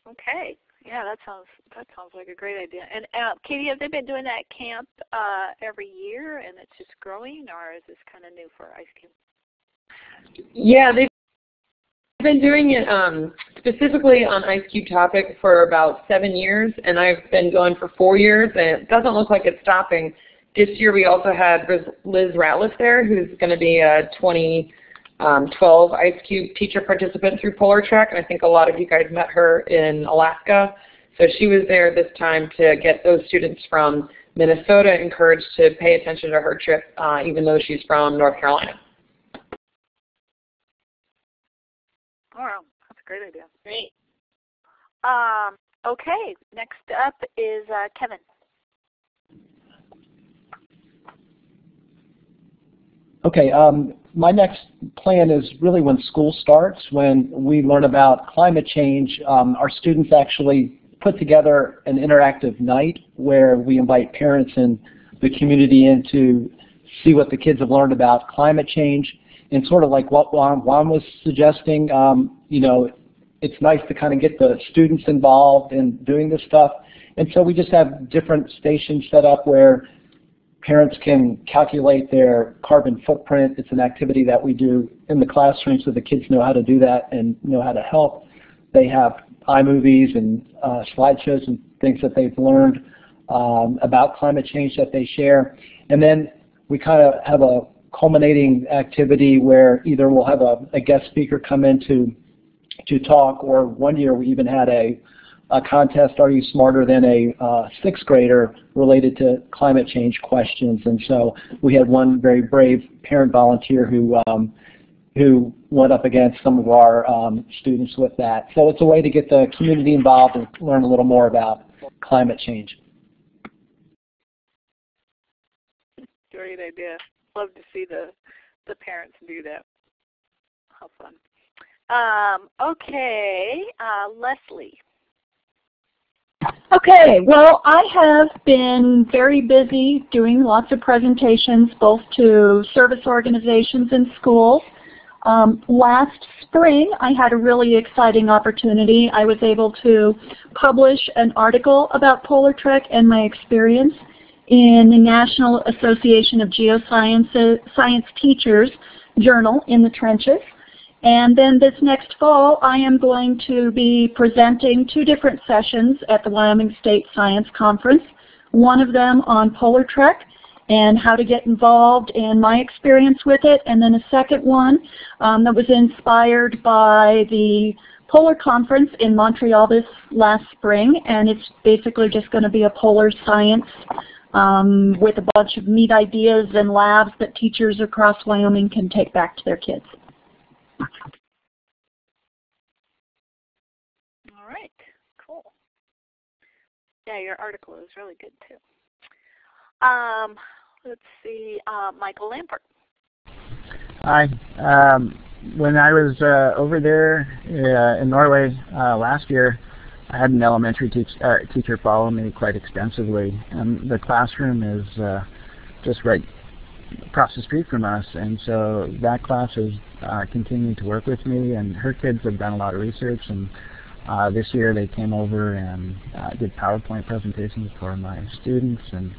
Okay, Yeah, that sounds that sounds like a great idea. And uh, Katie, have they been doing that camp uh, every year, and it's just growing, or is this kind of new for IceCube? Yeah, they've been doing it um, specifically on IceCube topic for about seven years, and I've been going for four years, and it doesn't look like it's stopping. This year we also had Liz Ratliff there, who's going to be a twenty twelve IceCube teacher participant through Polar Trek, and I think a lot of you guys met her in Alaska. So she was there this time to get those students from Minnesota encouraged to pay attention to her trip, uh, even though she's from North Carolina. Wow, that's a great idea. Great. Um, okay, next up is uh, Kevin. Okay, um, my next plan is really when school starts, when we learn about climate change. Um, our students actually put together an interactive night where we invite parents and the community in to see what the kids have learned about climate change. And sort of like what Juan was suggesting, um, you know, it's nice to kind of get the students involved in doing this stuff. And so we just have different stations set up where parents can calculate their carbon footprint. It's an activity that we do in the classroom so the kids know how to do that and know how to help. They have iMovies and uh, slideshows and things that they've learned um, about climate change that they share. And then we kind of have a culminating activity where either we'll have a, a guest speaker come in to, to talk, or one year we even had a a contest, are you smarter than a uh, sixth grader, related to climate change questions. And so we had one very brave parent volunteer who um, who went up against some of our um, students with that. So it's a way to get the community involved and learn a little more about climate change. Great idea. Love to see the, the parents do that. How fun. Um, okay, uh, Leslie. Okay, well, I have been very busy doing lots of presentations both to service organizations and schools. Um, last spring I had a really exciting opportunity. I was able to publish an article about Polar Trek and my experience in the National Association of Geoscience Science Teachers Journal, In the Trenches. And then this next fall, I am going to be presenting two different sessions at the Wyoming State Science Conference, one of them on Polar Trek and how to get involved and my experience with it, and then a second one um, that was inspired by the Polar Conference in Montreal this last spring, and it's basically just going to be a polar science um, with a bunch of neat ideas and labs that teachers across Wyoming can take back to their kids. All right, cool. Yeah, your article is really good too. Um, let's see, uh, Michael Lampert. Hi. Um, when I was uh, over there uh, in Norway uh, last year, I had an elementary teach, uh, teacher follow me quite extensively, and the classroom is uh, just right across the street from us, and so that class has uh, continued to work with me, and her kids have done a lot of research, and uh, this year they came over and uh, did PowerPoint presentations for my students, and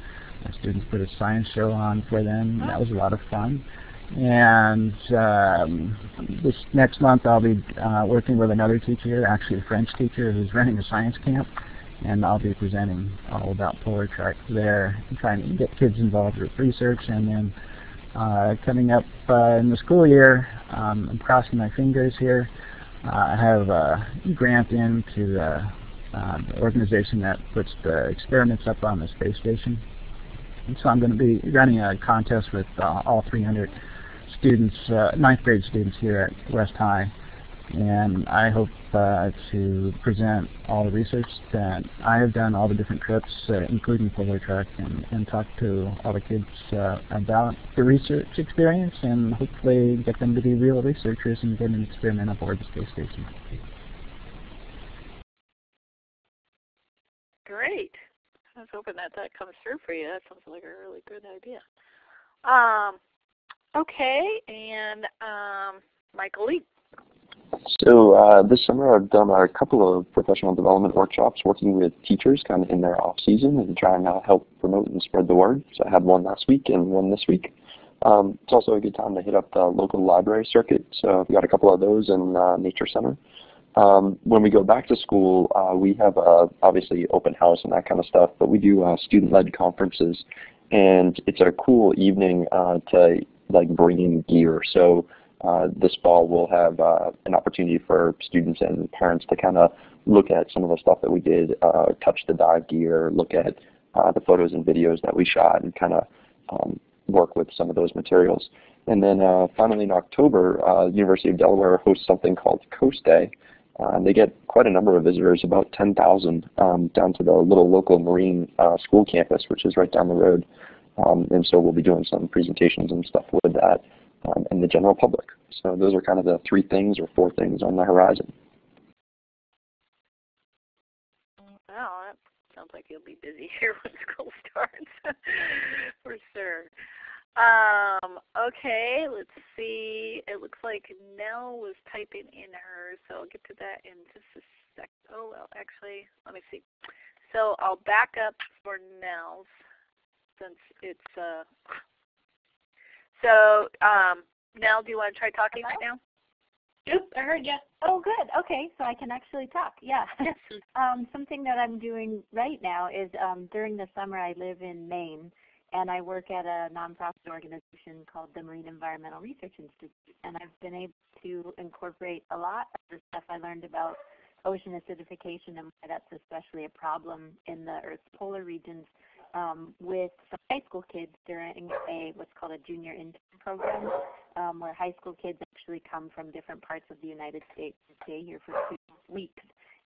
my students put a science show on for them. That was a lot of fun. And um, this next month I'll be uh, working with another teacher, actually a French teacher, who's running a science camp, and I'll be presenting all about Polar Trek there, and trying to get kids involved with research. And then uh, coming up uh, in the school year, um, I'm crossing my fingers here, uh, I have a grant in to the, uh, the organization that puts the experiments up on the space station. And so I'm going to be running a contest with uh, all three hundred students, uh, ninth grade students here at West High. And I hope uh, to present all the research that I have done, all the different trips, uh, including Polar Trek, and, and talk to all the kids uh, about the research experience, and hopefully get them to be real researchers and get an experiment aboard the space station. Great. I was hoping that that comes through for you. That sounds like a really good idea. Um, okay, and um, Michael League. So uh, this summer I've done a couple of professional development workshops working with teachers kind of in their off season and trying to help promote and spread the word. So I had one last week and one this week. Um, it's also a good time to hit up the local library circuit, so we've got a couple of those in uh, Nature Center. Um, when we go back to school, uh, we have uh, obviously open house and that kind of stuff, but we do uh, student-led conferences, and it's a cool evening uh, to like bring in gear. So uh, this fall we'll have uh, an opportunity for students and parents to kind of look at some of the stuff that we did, uh, touch the dive gear, look at uh, the photos and videos that we shot, and kind of um, work with some of those materials. And then uh, finally in October, uh, the University of Delaware hosts something called Coast Day. Uh, they get quite a number of visitors, about ten thousand, um, down to the little local marine uh, school campus, which is right down the road. Um, and so we'll be doing some presentations and stuff with that um, and the general public. So those are kind of the three things or four things on the horizon. Wow, that sounds like you'll be busy here when school starts, for sure. Um, okay, let's see. It looks like Nell was typing in hers, so I'll get to that in just a sec. Oh, well, actually, let me see. So I'll back up for Nell's since it's, uh, so, um, Nell, do you want to try talking Hello? right now? Yep, I heard you. Oh, good. Okay, so I can actually talk. Yeah. um, something that I'm doing right now is um, during the summer I live in Maine. And I work at a nonprofit organization called the Marine Environmental Research Institute. And I've been able to incorporate a lot of the stuff I learned about ocean acidification and why that's especially a problem in the Earth's polar regions um, with some high school kids during a what's called a junior intern program, um, where high school kids actually come from different parts of the United States and stay here for two weeks.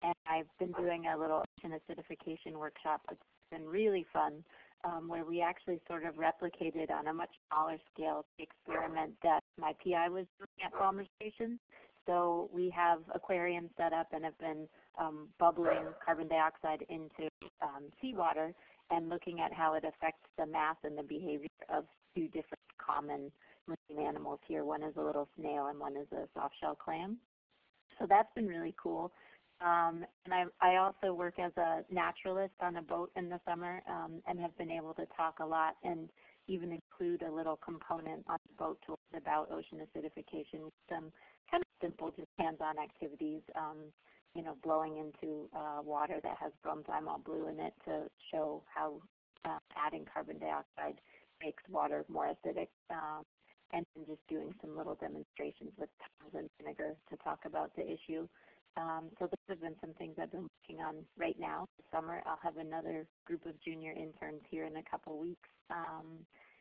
And I've been doing a little ocean acidification workshop that's been really fun. Um, where we actually sort of replicated on a much smaller scale the experiment that my P I was doing at Palmer Station. So we have aquariums set up and have been um, bubbling carbon dioxide into um, seawater and looking at how it affects the mass and the behavior of two different common marine animals here. One is a little snail and one is a soft shell clam. So that's been really cool. Um, and I, I also work as a naturalist on a boat in the summer um, and have been able to talk a lot and even include a little component on the boat tours about ocean acidification with some kind of simple just hands-on activities, um, you know, blowing into uh, water that has bromthymol blue in it to show how uh, adding carbon dioxide makes water more acidic. Um, and just doing some little demonstrations with tongs and vinegar to talk about the issue. Um, so those have been some things I've been working on right now. This summer I'll have another group of junior interns here in a couple weeks. Um,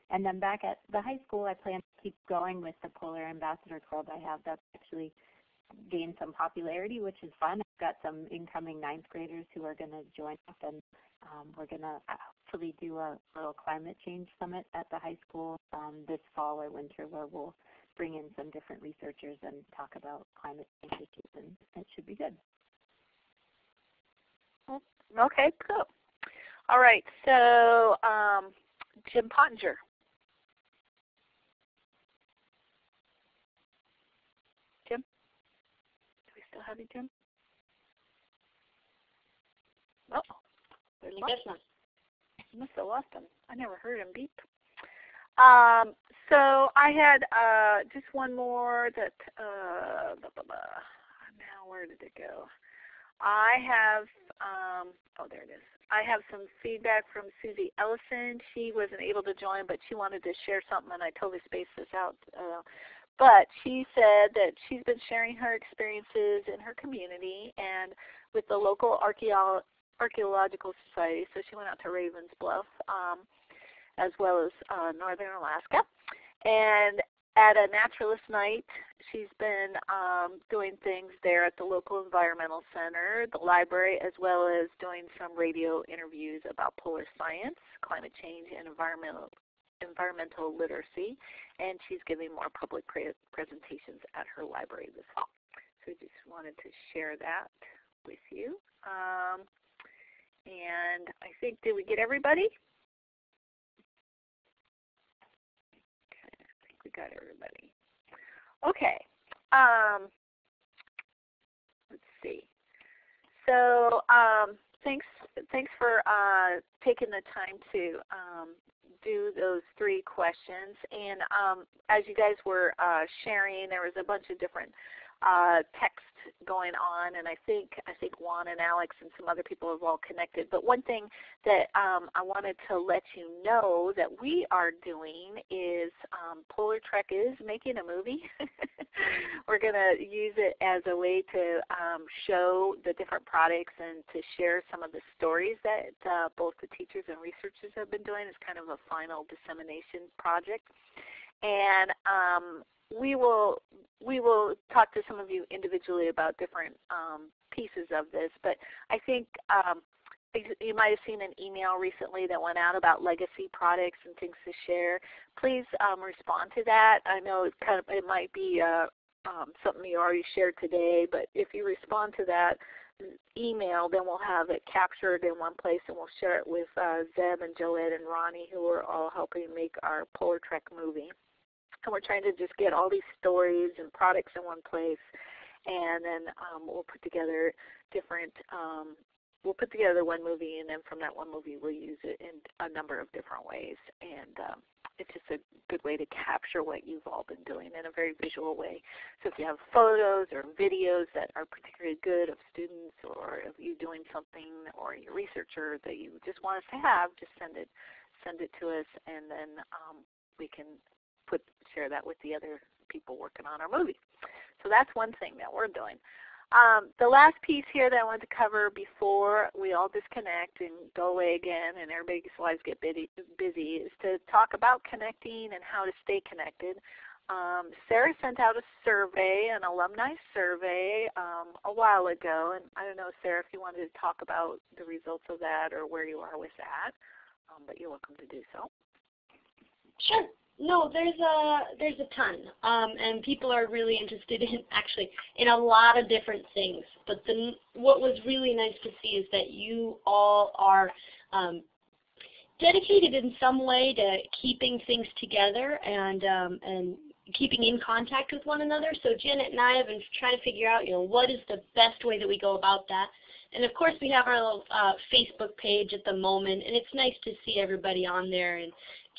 and then back at the high school, I plan to keep going with the Polar Ambassador Club I have. That's actually gained some popularity, which is fun. I've got some incoming ninth graders who are going to join up, and um, we're going to hopefully do a little climate change summit at the high school um, this fall or winter where we'll bring in some different researchers and talk about climate change issues, and it should be good. Okay, cool. All right, so um, Jim Pottinger. Jim? Do we still have you, Jim? Oh, there's one. I must have lost him. I never heard him beep. Um, so I had uh, just one more that, uh, blah, blah, blah. Now where did it go? I have, um, oh there it is. I have some feedback from Susie Ellison. She wasn't able to join, but she wanted to share something, and I totally spaced this out. Uh, but she said that she's been sharing her experiences in her community and with the local archaeo- archaeological society, so she went out to Ravens Bluff. Um, as well as uh, Northern Alaska. And at a naturalist night, she's been um, doing things there at the local environmental center, the library, as well as doing some radio interviews about polar science, climate change, and environmental, environmental literacy. And she's giving more public pre presentations at her library this fall. So I just wanted to share that with you. Um, and I think, did we get everybody? Got everybody. Okay. Um, So um, thanks, thanks for uh, taking the time to um, do those three questions. And um, as you guys were uh, sharing, there was a bunch of different uh, text going on, and I think I think Juan and Alex and some other people have all connected. But one thing that um, I wanted to let you know that we are doing is um, Polar Trek is making a movie. We're going to use it as a way to um, show the different products and to share some of the stories that uh, both the teachers and researchers have been doing. It's kind of a final dissemination project. And um, we will we will talk to some of you individually about different um, pieces of this, but I think um, you might have seen an email recently that went out about legacy products and things to share. Please um, respond to that. I know it kind of it might be uh, um, something you already shared today, but if you respond to that email, then we'll have it captured in one place, and we'll share it with uh, Zeb and Joette and Ronnie, who are all helping make our Polar Trek movie. And we're trying to just get all these stories and products in one place, and then um, we'll put together different, um, we'll put together one movie, and then from that one movie we'll use it in a number of different ways. And um, it's just a good way to capture what you've all been doing in a very visual way. So if you have photos or videos that are particularly good of students or of you doing something or your researcher that you just want us to have, just send it, send it to us, and then um, we can Put, share that with the other people working on our movie. So that's one thing that we're doing. Um, the last piece here that I wanted to cover before we all disconnect and go away again and everybody's lives get busy, busy is to talk about connecting and how to stay connected. Um, Sarah sent out a survey, an alumni survey, um, a while ago, and I don't know, Sarah, if you wanted to talk about the results of that or where you are with that, um, but you're welcome to do so. Sure. No, there's a there's a ton, um, and people are really interested in actually in a lot of different things. But the what was really nice to see is that you all are um, dedicated in some way to keeping things together and um, and keeping in contact with one another. So Janet and I have been trying to figure out, you know, what is the best way that we go about that. And of course, we have our little uh, Facebook page at the moment, and it's nice to see everybody on there and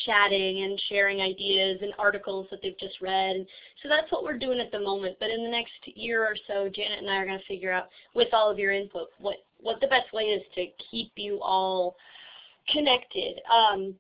chatting and sharing ideas and articles that they've just read. And so that's what we're doing at the moment. But in the next year or so, Janet and I are going to figure out, with all of your input, what, what the best way is to keep you all connected. Um,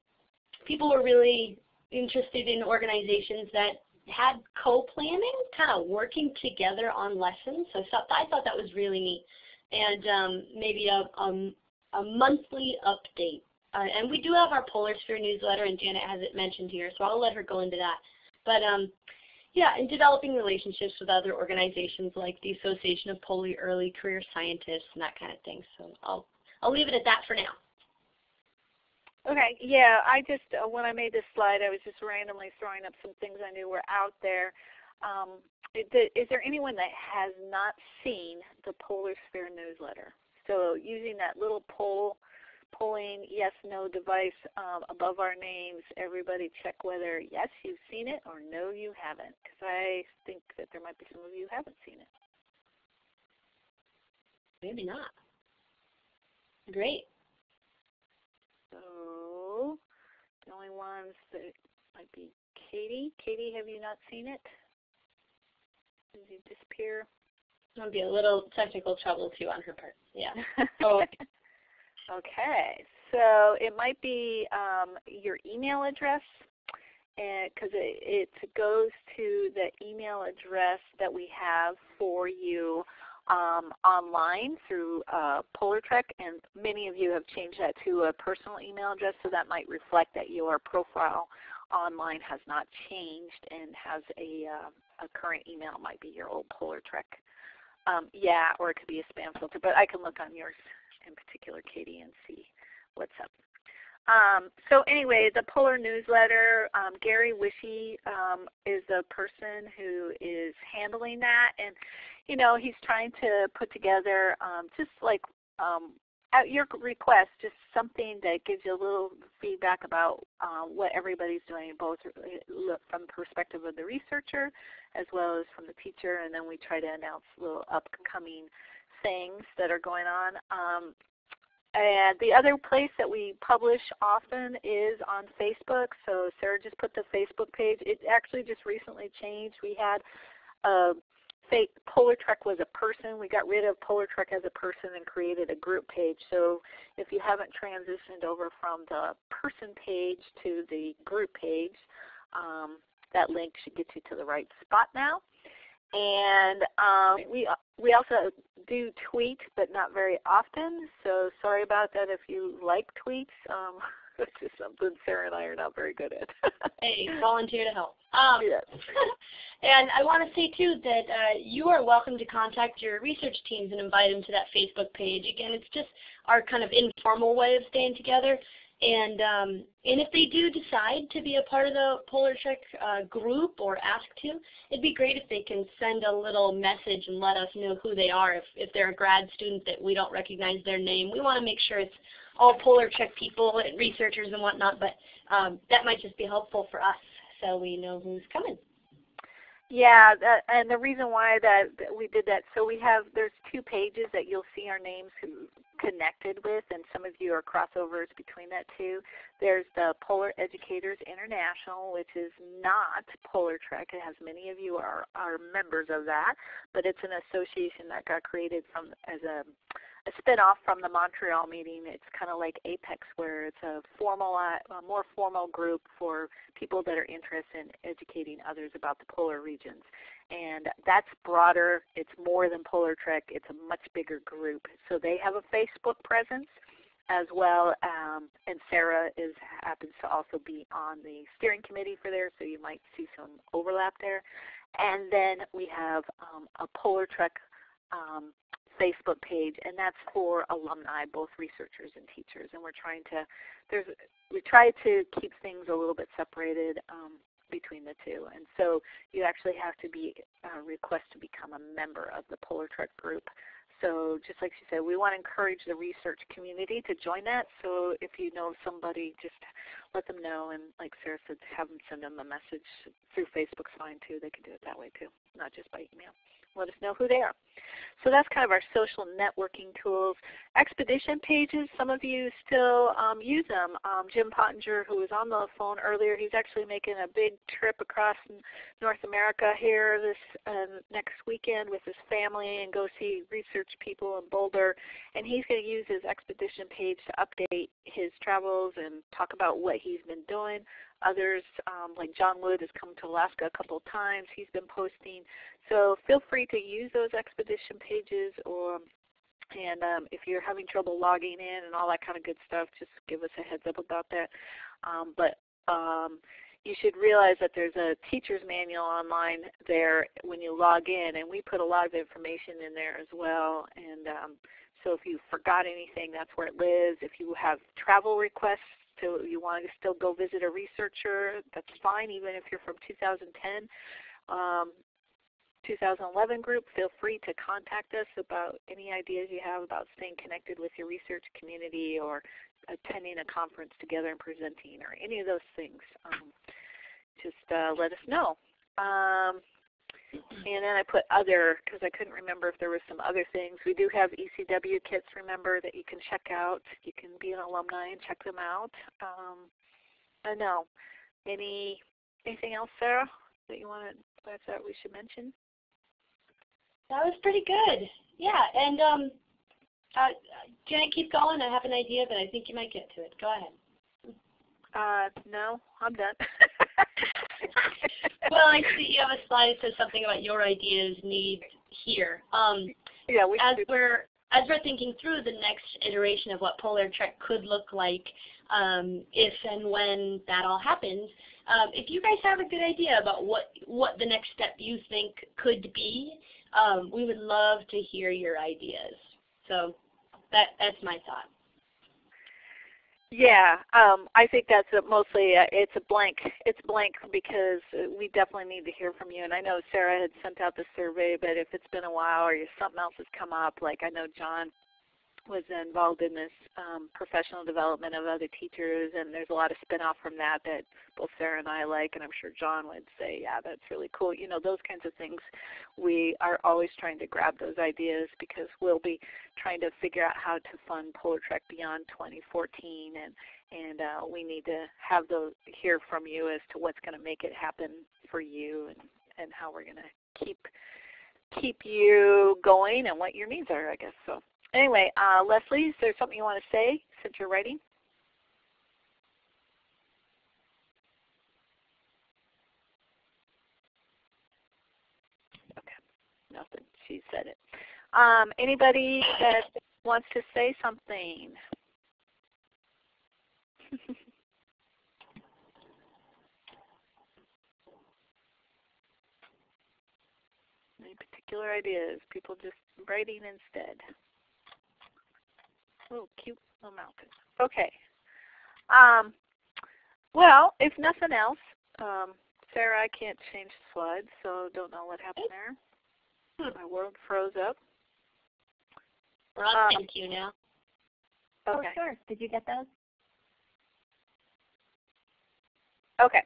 people were really interested in organizations that had co-planning, kind of working together on lessons. So I thought, I thought that was really neat. And um, maybe a, um, a monthly update. Uh, and we do have our Polar Sphere newsletter, and Janet has it mentioned here, so I'll let her go into that. But um, yeah, in developing relationships with other organizations like the Association of Polar Early Career Scientists and that kind of thing. So I'll, I'll leave it at that for now. Okay, yeah, I just, uh, when I made this slide, I was just randomly throwing up some things I knew were out there. Um, is there anyone that has not seen the Polar Sphere newsletter? So using that little poll, polling yes, no device um, above our names, everybody check whether yes, you've seen it or no, you haven't, because I think that there might be some of you who haven't seen it. Maybe not. Great. So the only ones that might be Katie. Katie, have you not seen it? Did you disappear? That'll be a little technical trouble too on her part. Yeah. Oh. Okay, so it might be um, your email address, because it, it goes to the email address that we have for you um, online through uh, Polar Trek, and many of you have changed that to a personal email address, so that might reflect that your profile online has not changed and has a, uh, a current email. It might be your old Polar Trek. Um, yeah, or it could be a spam filter, but I can look on yours in particular, Katie, and see what's up. Um, so anyway, the Polar newsletter, um, Gary Wishy um, is the person who is handling that, and you know he's trying to put together um, just like um, at your request, just something that gives you a little feedback about uh, what everybody's doing, both from the perspective of the researcher as well as from the teacher, and then we try to announce little upcoming things that are going on. Um, and the other place that we publish often is on Facebook. So Sarah just put the Facebook page. It actually just recently changed. We had a fake Polar Trek was a person. We got rid of Polar Trek as a person and created a group page. So if you haven't transitioned over from the person page to the group page, um, that link should get you to the right spot now. And um, we we also do tweet, but not very often. So sorry about that if you like tweets. Um, this is something Sarah and I are not very good at. Hey, volunteer to help. Um, yes. And I want to say too that uh, you are welcome to contact your research teams and invite them to that Facebook page. Again, it's just our kind of informal way of staying together. And um, and if they do decide to be a part of the Polar Trek uh, group or ask to, it'd be great if they can send a little message and let us know who they are. If if they're a grad student that we don't recognize their name, we want to make sure it's all Polar Trek people and researchers and whatnot. But um, that might just be helpful for us, so we know who's coming. Yeah, that, and the reason why that we did that, so we have, there's two pages that you'll see our names connected with, and some of you are crossovers between that two. There's the Polar Educators International, which is not Polar Trek, as many of you are, are members of that, but it's an association that got created from as a, a spinoff from the Montreal meeting. It's kind of like APEX, where it's a formal, a more formal group for people that are interested in educating others about the polar regions. And that's broader. It's more than Polar Trek. It's a much bigger group. So they have a Facebook presence as well, um, and Sarah is happens to also be on the steering committee for there, so you might see some overlap there. And then we have um, a Polar Trek um, Facebook page, and that's for alumni, both researchers and teachers. And we're trying to, there's, we try to keep things a little bit separated um, between the two. And so you actually have to be uh, request to become a member of the Polar Trek group. So just like she said, we want to encourage the research community to join that. So if you know somebody, just let them know, and like Sarah said, have them send them a message through Facebook's fine too. They can do it that way too, not just by email. Let us know who they are. So that's kind of our social networking tools. Expedition pages, some of you still um, use them. Um, Jim Pottinger, who was on the phone earlier, he's actually making a big trip across North America here this uh, next weekend with his family and go see research people in Boulder. And he's going to use his expedition page to update his travels and talk about what he's been doing. Others, um, like John Wood, has come to Alaska a couple of times. He's been posting. So feel free to use those expedition pages, or and um, if you're having trouble logging in and all that kind of good stuff, just give us a heads up about that. Um, but um, you should realize that there's a teacher's manual online there when you log in, and we put a lot of information in there as well. And um, so if you forgot anything, that's where it lives. If you have travel requests, so you want to still go visit a researcher, that's fine, even if you're from two thousand ten, um, two thousand eleven group, feel free to contact us about any ideas you have about staying connected with your research community or attending a conference together and presenting or any of those things. Um, just uh, let us know. Um, And then I put other because I couldn't remember if there were some other things. We do have E C W kits, remember, that you can check out. You can be an alumni and check them out. Um, I don't know. Any, anything else, Sarah, that you want to, I thought we should mention? That was pretty good. Yeah, and um, uh, can I keep going? I have an idea, but I think you might get to it. Go ahead. Uh, no, I'm done. Well, I see you have a slide that says something about your ideas need here. Um, yeah, we as we're as we're thinking through the next iteration of what Polar Trek could look like, um, if and when that all happens, um, if you guys have a good idea about what what the next step you think could be, um, we would love to hear your ideas. So that that's my thought. Yeah, um, I think that's a mostly uh, it's a blank. It's blank because we definitely need to hear from you. And I know Sarah had sent out the survey, but if it's been a while or something else has come up, like I know John was involved in this um, professional development of other teachers, and there's a lot of spin-off from that that both Sarah and I like, and I'm sure John would say, yeah, that's really cool. You know, those kinds of things, we are always trying to grab those ideas because we'll be trying to figure out how to fund Polar Trek beyond twenty fourteen, and, and uh, we need to have those, hear from you as to what's going to make it happen for you, and, and how we're going to keep keep you going and what your needs are, I guess. So anyway, uh, Leslie, is there something you want to say since you're writing? Okay, nothing. She said it. Um, anybody that wants to say something? Any particular ideas? People just writing instead. Oh, cute little mountain. Okay. Um, well, if nothing else, um, Sarah, I can't change the slide, so don't know what happened there. My world froze up. We're on um, Q now. Okay. Oh, sure. Did you get those? Okay.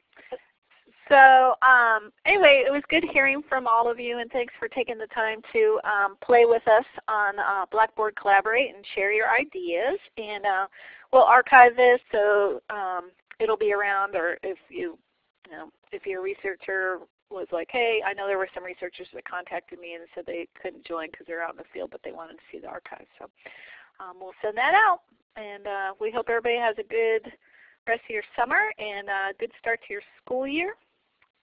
So um, anyway, it was good hearing from all of you, and thanks for taking the time to um, play with us on uh, Blackboard Collaborate and share your ideas. And uh, we'll archive this, so um, it'll be around. Or if you, you know, if your researcher was like, hey, I know there were some researchers that contacted me and said they couldn't join because they're out in the field, but they wanted to see the archive. So um, we'll send that out, and uh, we hope everybody has a good rest of your summer and a good start to your school year.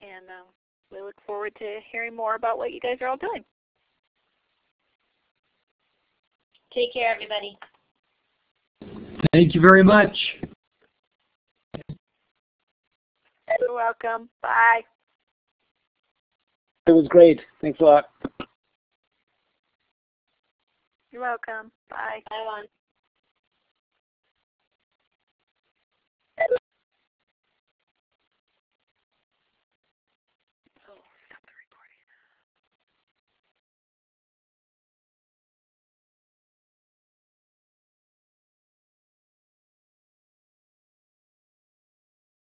And uh, we look forward to hearing more about what you guys are all doing. Take care, everybody. Thank you very much. You're welcome. Bye. It was great. Thanks a lot. You're welcome. Bye. Bye, Juan.